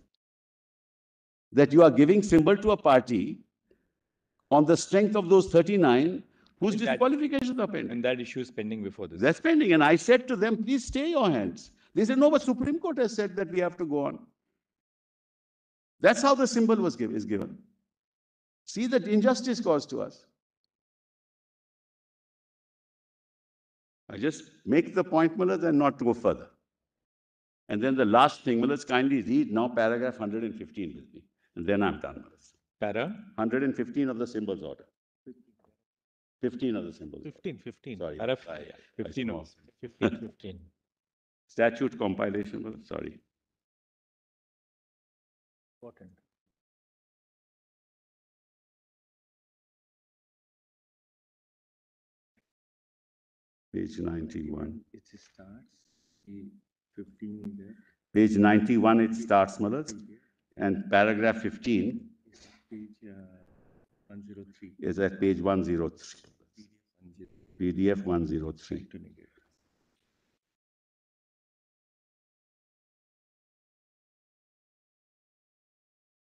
that you are giving symbol to a party on the strength of those 39 whose disqualifications are pending. And that issue is pending before this. That's pending. And I said to them, please stay your hands. They said, no, but Supreme Court has said that we have to go on. That's how the symbol was given. See that injustice caused to us. I just make the point, Mullahs, and not go further. And then the last thing, Mullahs, kindly read now paragraph 115 with me. And then I'm done, Mullahs. Para? 115 of the symbols order. 15 of the symbols. 15. Sorry. Araf, 15 of 15. Statute compilation, Mullahs, sorry. Important. Page 91. It starts 15 there. Page 91 it starts, Malas, and paragraph 15 is page 103. Is at page 103. PDF 103.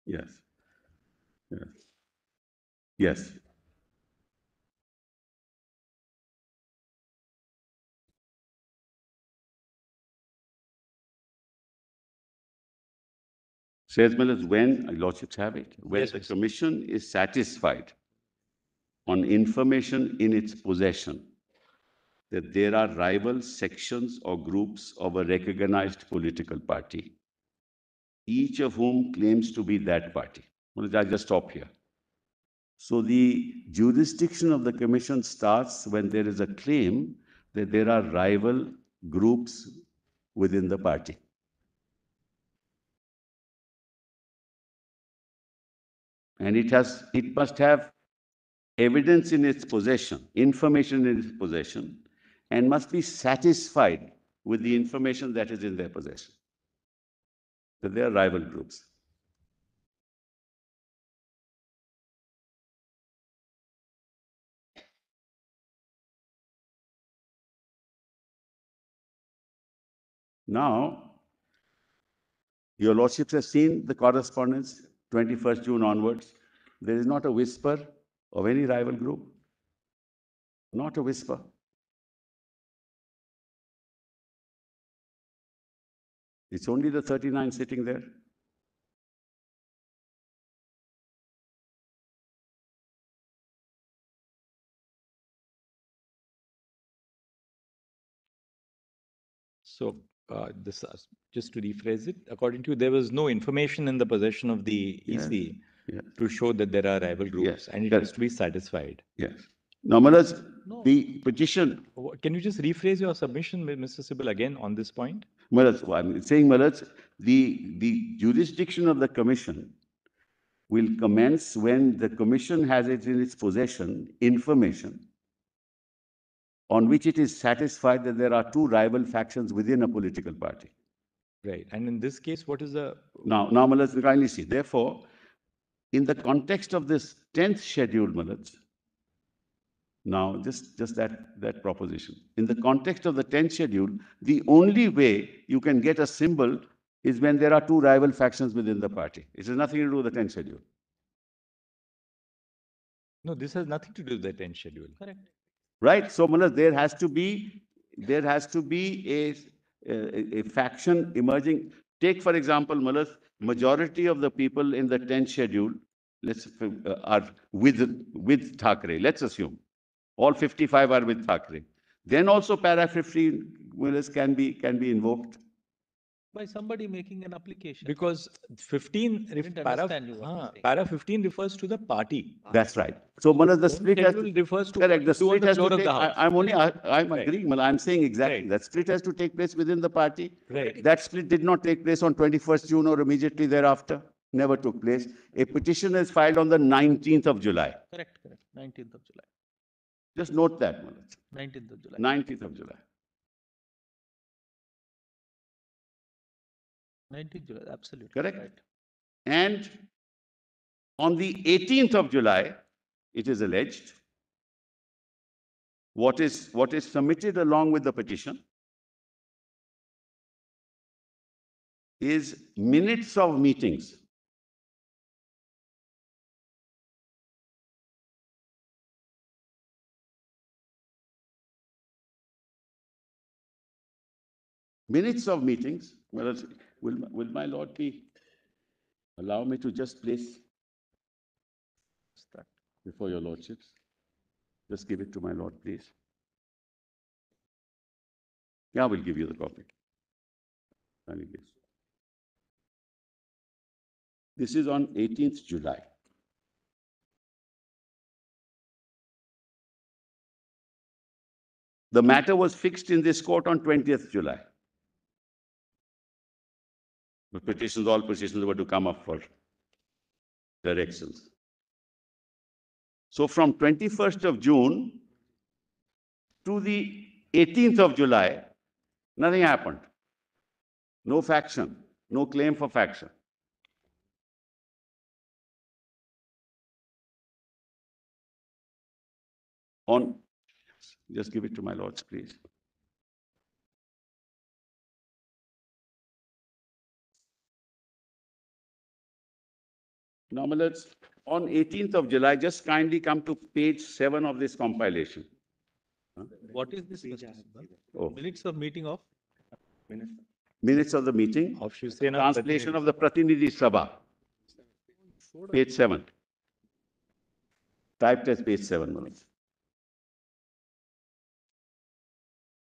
Yes. Says, Malas, when, lordships have it, when the commission is satisfied on information in its possession that there are rival sections or groups of a recognized political party, each of whom claims to be that party. Malas, I'll just stop here. So the jurisdiction of the commission starts when there is a claim that there are rival groups within the party. And it must have evidence in its possession, information in its possession, and must be satisfied with the information that is in their possession, that they are rival groups. Now, your lordships have seen the correspondence. 21st June onwards, there is not a whisper of any rival group. Not a whisper. It's only the 39 sitting there. So, just to rephrase it, according to you, there was no information in the possession of the EC to show that there are rival groups, and it has to be satisfied. Yes. Now, Malas, the petition... Can you just rephrase your submission, Mr. Sibal, again on this point? Malas, I'm saying, Malas, the jurisdiction of the commission will commence when the commission has it in its possession information on which it is satisfied that there are two rival factions within a political party. Right. And in this case, what is the... Now, Malas, kindly see. Therefore, in the context of this 10th schedule, Malas, now, just that proposition. In the context of the 10th schedule, the only way you can get a symbol is when there are two rival factions within the party. It has nothing to do with the 10th schedule. No, this has nothing to do with the 10th schedule. Correct. Right, so Malas, there has to be a a faction emerging. Take, for example, Malas, majority of the people in the 10th schedule are with Thackeray, let's assume. All 55 are with Thackeray. Then also para-15 can be invoked. By somebody making an application. Because 15 refers to the party. That's right. So Manas, the split has to, refers to correct, the split has to take, I'm agreeing, Malas, I'm saying exactly that split has to take place within the party. Right. That split did not take place on 21st June or immediately thereafter. Never took place. A petition is filed on the 19th of July. Correct, correct. 19th of July. Just note that, Manas. 19th of July. 19th of July. 19th July, absolutely. Correct. Right. And on the 18th of July, it is alleged, what is submitted along with the petition is minutes of meetings. Minutes of meetings. Well, will my Lord be allow me to just place before your Lordships? Just give it to my Lord, please. Yeah, we'll give you the copy. This is on 18th July. The matter was fixed in this court on 20th July. The petitions, all petitions were to come up for directions. So from 21st of June to the 18th of July, nothing happened. No faction, no claim for faction. On, just give it to my Lords, please. Now, Malas, on 18th of July, just kindly come to page 7 of this compilation. Huh? What is this? Minutes of meeting of? Minutes of the meeting. Of Shiv Sena. Translation of the Pratinidhi Sabha. Page 7. Typed as page 7, Malas.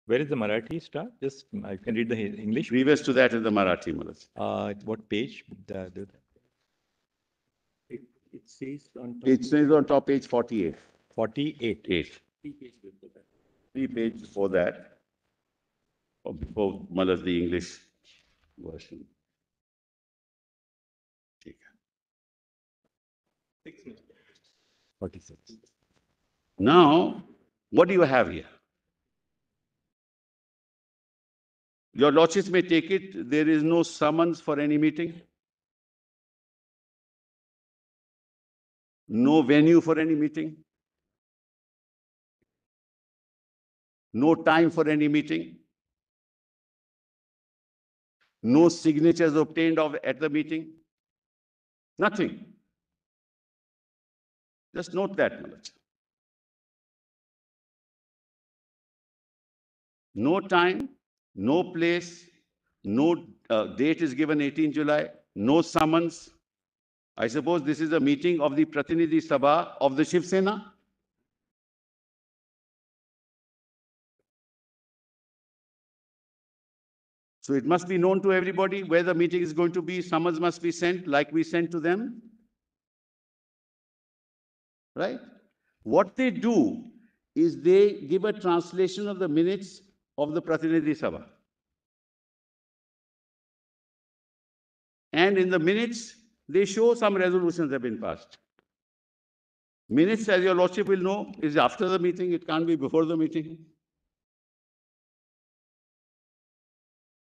Where is the Marathi star? Just, I can read the English. Previous to that is the Marathi, Malas. What page? It says on top, page 48. 48. 3 pages before that. Or before Malas, the English version. 6 minutes. 46. Now, what do you have here? Your Lordships may take it. There is no summons for any meeting. No venue for any meeting. No time for any meeting. No signatures obtained at the meeting. Nothing. Just note that, Malas. No time, no place, no date is given 18 July, no summons. I suppose this is a meeting of the Pratinidhi Sabha of the Shiv Sena. So it must be known to everybody where the meeting is going to be. Summons must be sent like we sent to them. Right? What they do is they give a translation of the minutes of the Pratinidhi Sabha. And in the minutes, they show some resolutions have been passed. Minutes, as your Lordship will know, is after the meeting. It can't be before the meeting.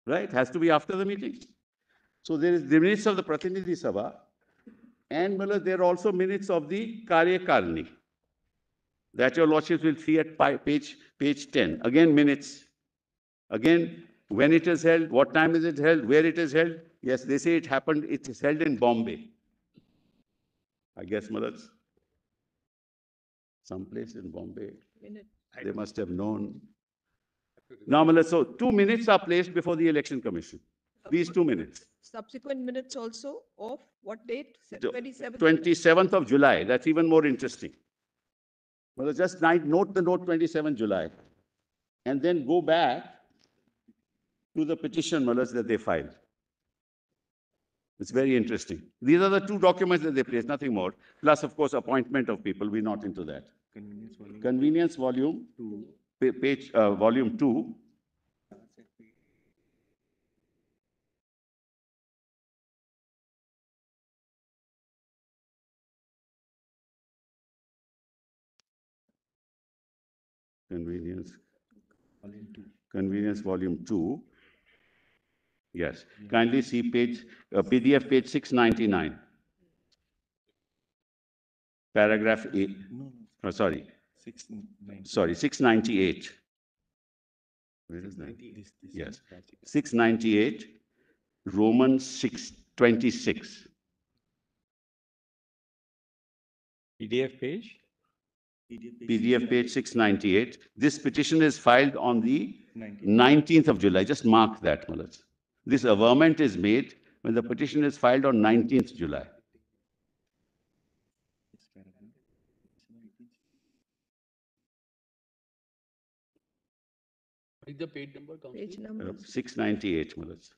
Right? Has to be after the meeting. So there is the minutes of the Pratinidhi Sabha, and there are also minutes of the Karyakarni. That your Lordships will see at page 10. Again, minutes. Again, when it is held, what time is it held, where it is held. Yes, they say it happened, it is held in Bombay. I guess, Malas, someplace in Bombay, they must have known Normally, so 2 minutes are placed before the Election Commission. These 2 minutes. Subsequent minutes also of what date? 27th. 27th of July. That's even more interesting. Well, just note the note 27th July. And then go back to the petition that they filed. It's very interesting. These are the two documents that they placed, nothing more. Plus, of course, appointment of people. We're not into that. Convenience volume, page volume 2. Convenience volume 2. Yes. Kindly see page PDF page 699. Paragraph 8. Oh, sorry. 698. Where is that? Yes. 698, Roman 626. PDF page? PDF page 698. This petition is filed on the 19th of July. Just mark that, Malaj. This averment is made when the petition is filed on 19th July. Is the page number? Page number 698, Malaj.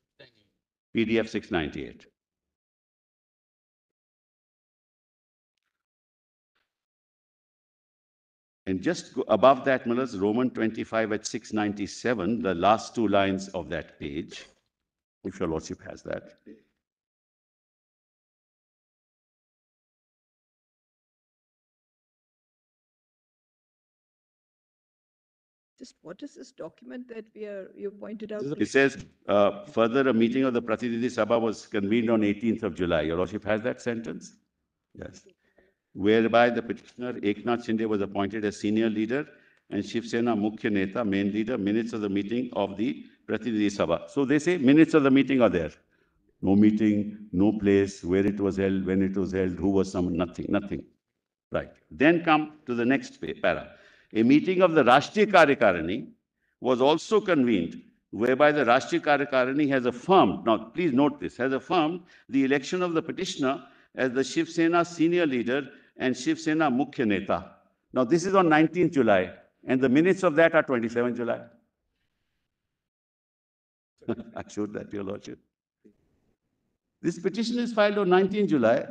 PDF 698. And just above that, Miller's Roman 25 at 697, the last two lines of that page, if your lordship has that. Just what is this document that you pointed out? It says, further, a meeting of the Pratididhi Sabha was convened on 18th of July. Your lordship has that sentence? Yes. Whereby the petitioner Eknath Shinde was appointed as senior leader and Shiv Sena Mukhya Neta, main leader, minutes of the meeting of the Pratididhi Sabha. So they say minutes of the meeting are there. No meeting, no place, where it was held, when it was held, who was summoned, nothing, nothing. Right. Then come to the next para. A meeting of the Rashtriya Karyakarani was also convened, whereby the Rashtriya Karyakarani has affirmed, now please note this, has affirmed the election of the petitioner as the Shiv Sena senior leader and Shiv Sena Mukhya Neta. Now, this is on 19th July, and the minutes of that are 27th July. I showed that, Your Lordship. This petition is filed on 19th July.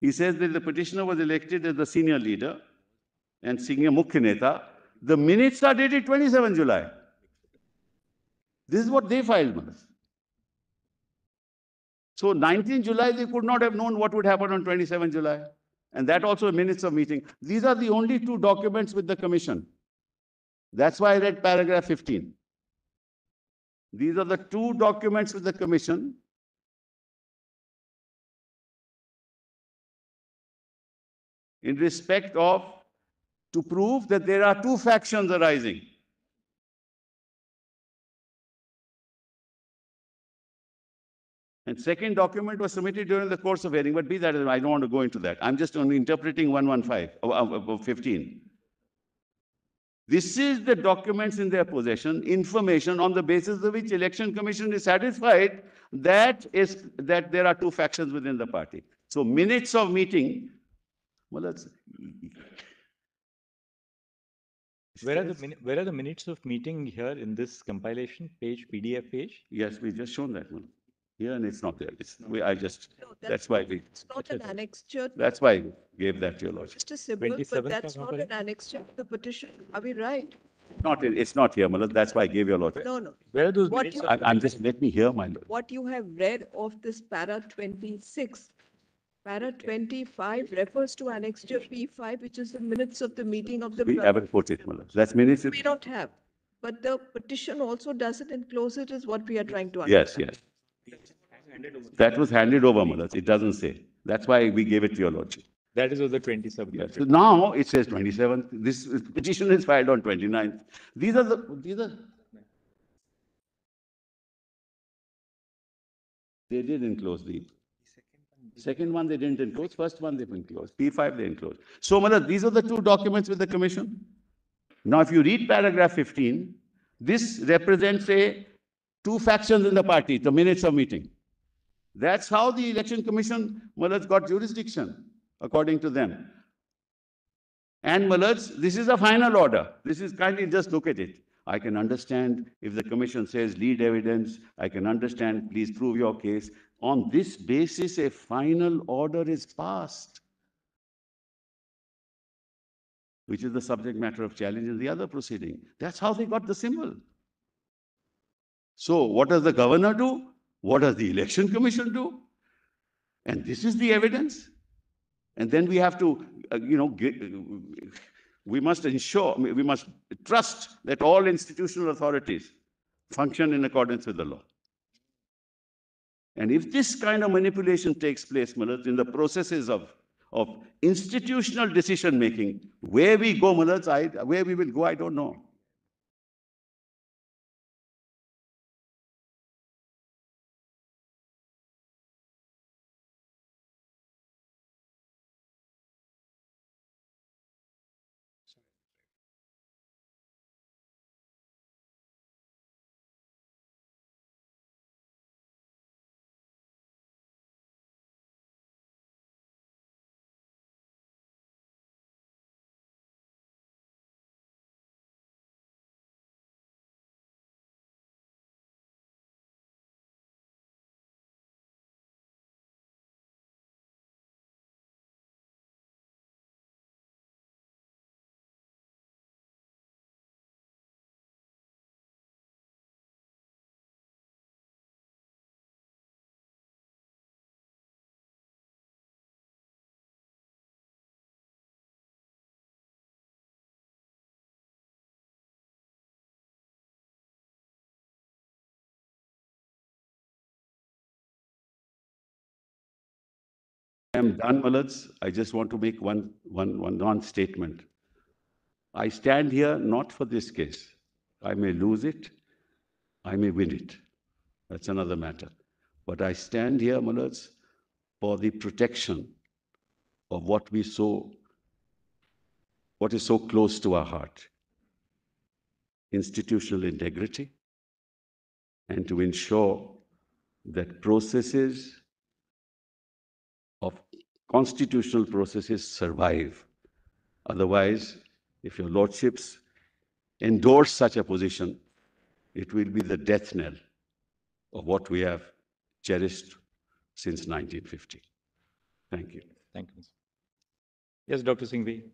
He says that the petitioner was elected as the senior leader and senior Mukhya Neta. The minutes are dated 27th July. This is what they filed, Manas. So 19th July, they could not have known what would happen on 27th July. And that also minutes of meeting. These are the only two documents with the commission. That's why I read paragraph 15. These are the two documents with the commission. In respect of, to prove that there are two factions arising. And second document was submitted during the course of hearing, but be that, I don't want to go into that. I'm just only interpreting 115. This is the documents in their possession, information on the basis of which Election Commission is satisfied that there are two factions within the party. So minutes of meeting. Well, that's... Where are the minutes of meeting here in this compilation page, PDF page? Yes, we've just shown that one. Yeah, and it's not there. It's not an annexure. That's why I gave that to your lordship. Mr. Sibal, but that's not an annexure to the petition. Are we right? It's not here, Malad. That's why I gave your lordship. No, no. Where are those minutes? I'm just, let me hear, my lord. What you have read of this para 26, para 25 refers to annexure P5, which is the minutes of the meeting of the... We haven't put it, Malad. That's minutes... We don't have. But the petition also doesn't enclose it, is what we are trying to understand. Yes, yes. That was handed over, Malaj. It doesn't say. That's why we gave it to your lordship. That is of the 27th. Yes. So now it says 27th. This petition is filed on 29th. They did enclose the second one. They didn't enclose. First one they enclosed. P5 they enclosed. So Malaj, these are the two documents with the commission. Now, if you read paragraph 15, this represents two factions in the party, the minutes of meeting. That's how the Election Commission, Malaj, got jurisdiction, according to them. And Malaj, this is a final order. This is kindly just look at it. I can understand if the commission says lead evidence. I can understand, please prove your case. On this basis, a final order is passed, which is the subject matter of challenge in the other proceeding. That's how they got the symbol. So what does the governor do? What does the Election Commission do? And this is the evidence. And then we have to, we must ensure, we must trust that all institutional authorities function in accordance with the law. And if this kind of manipulation takes place, Malaj, in the processes of institutional decision-making, where we go, Malaj, where we will go, I don't know. I am done, Malaj. I just want to make one statement. I stand here not for this case. I may lose it. I may win it. That's another matter. But I stand here, Malaj, for the protection of what is so close to our heart. Institutional integrity, and to ensure that constitutional processes survive. Otherwise, if your lordships endorse such a position, it will be the death knell of what we have cherished since 1950. Thank you. Thank you. Yes, Dr. Singhvi.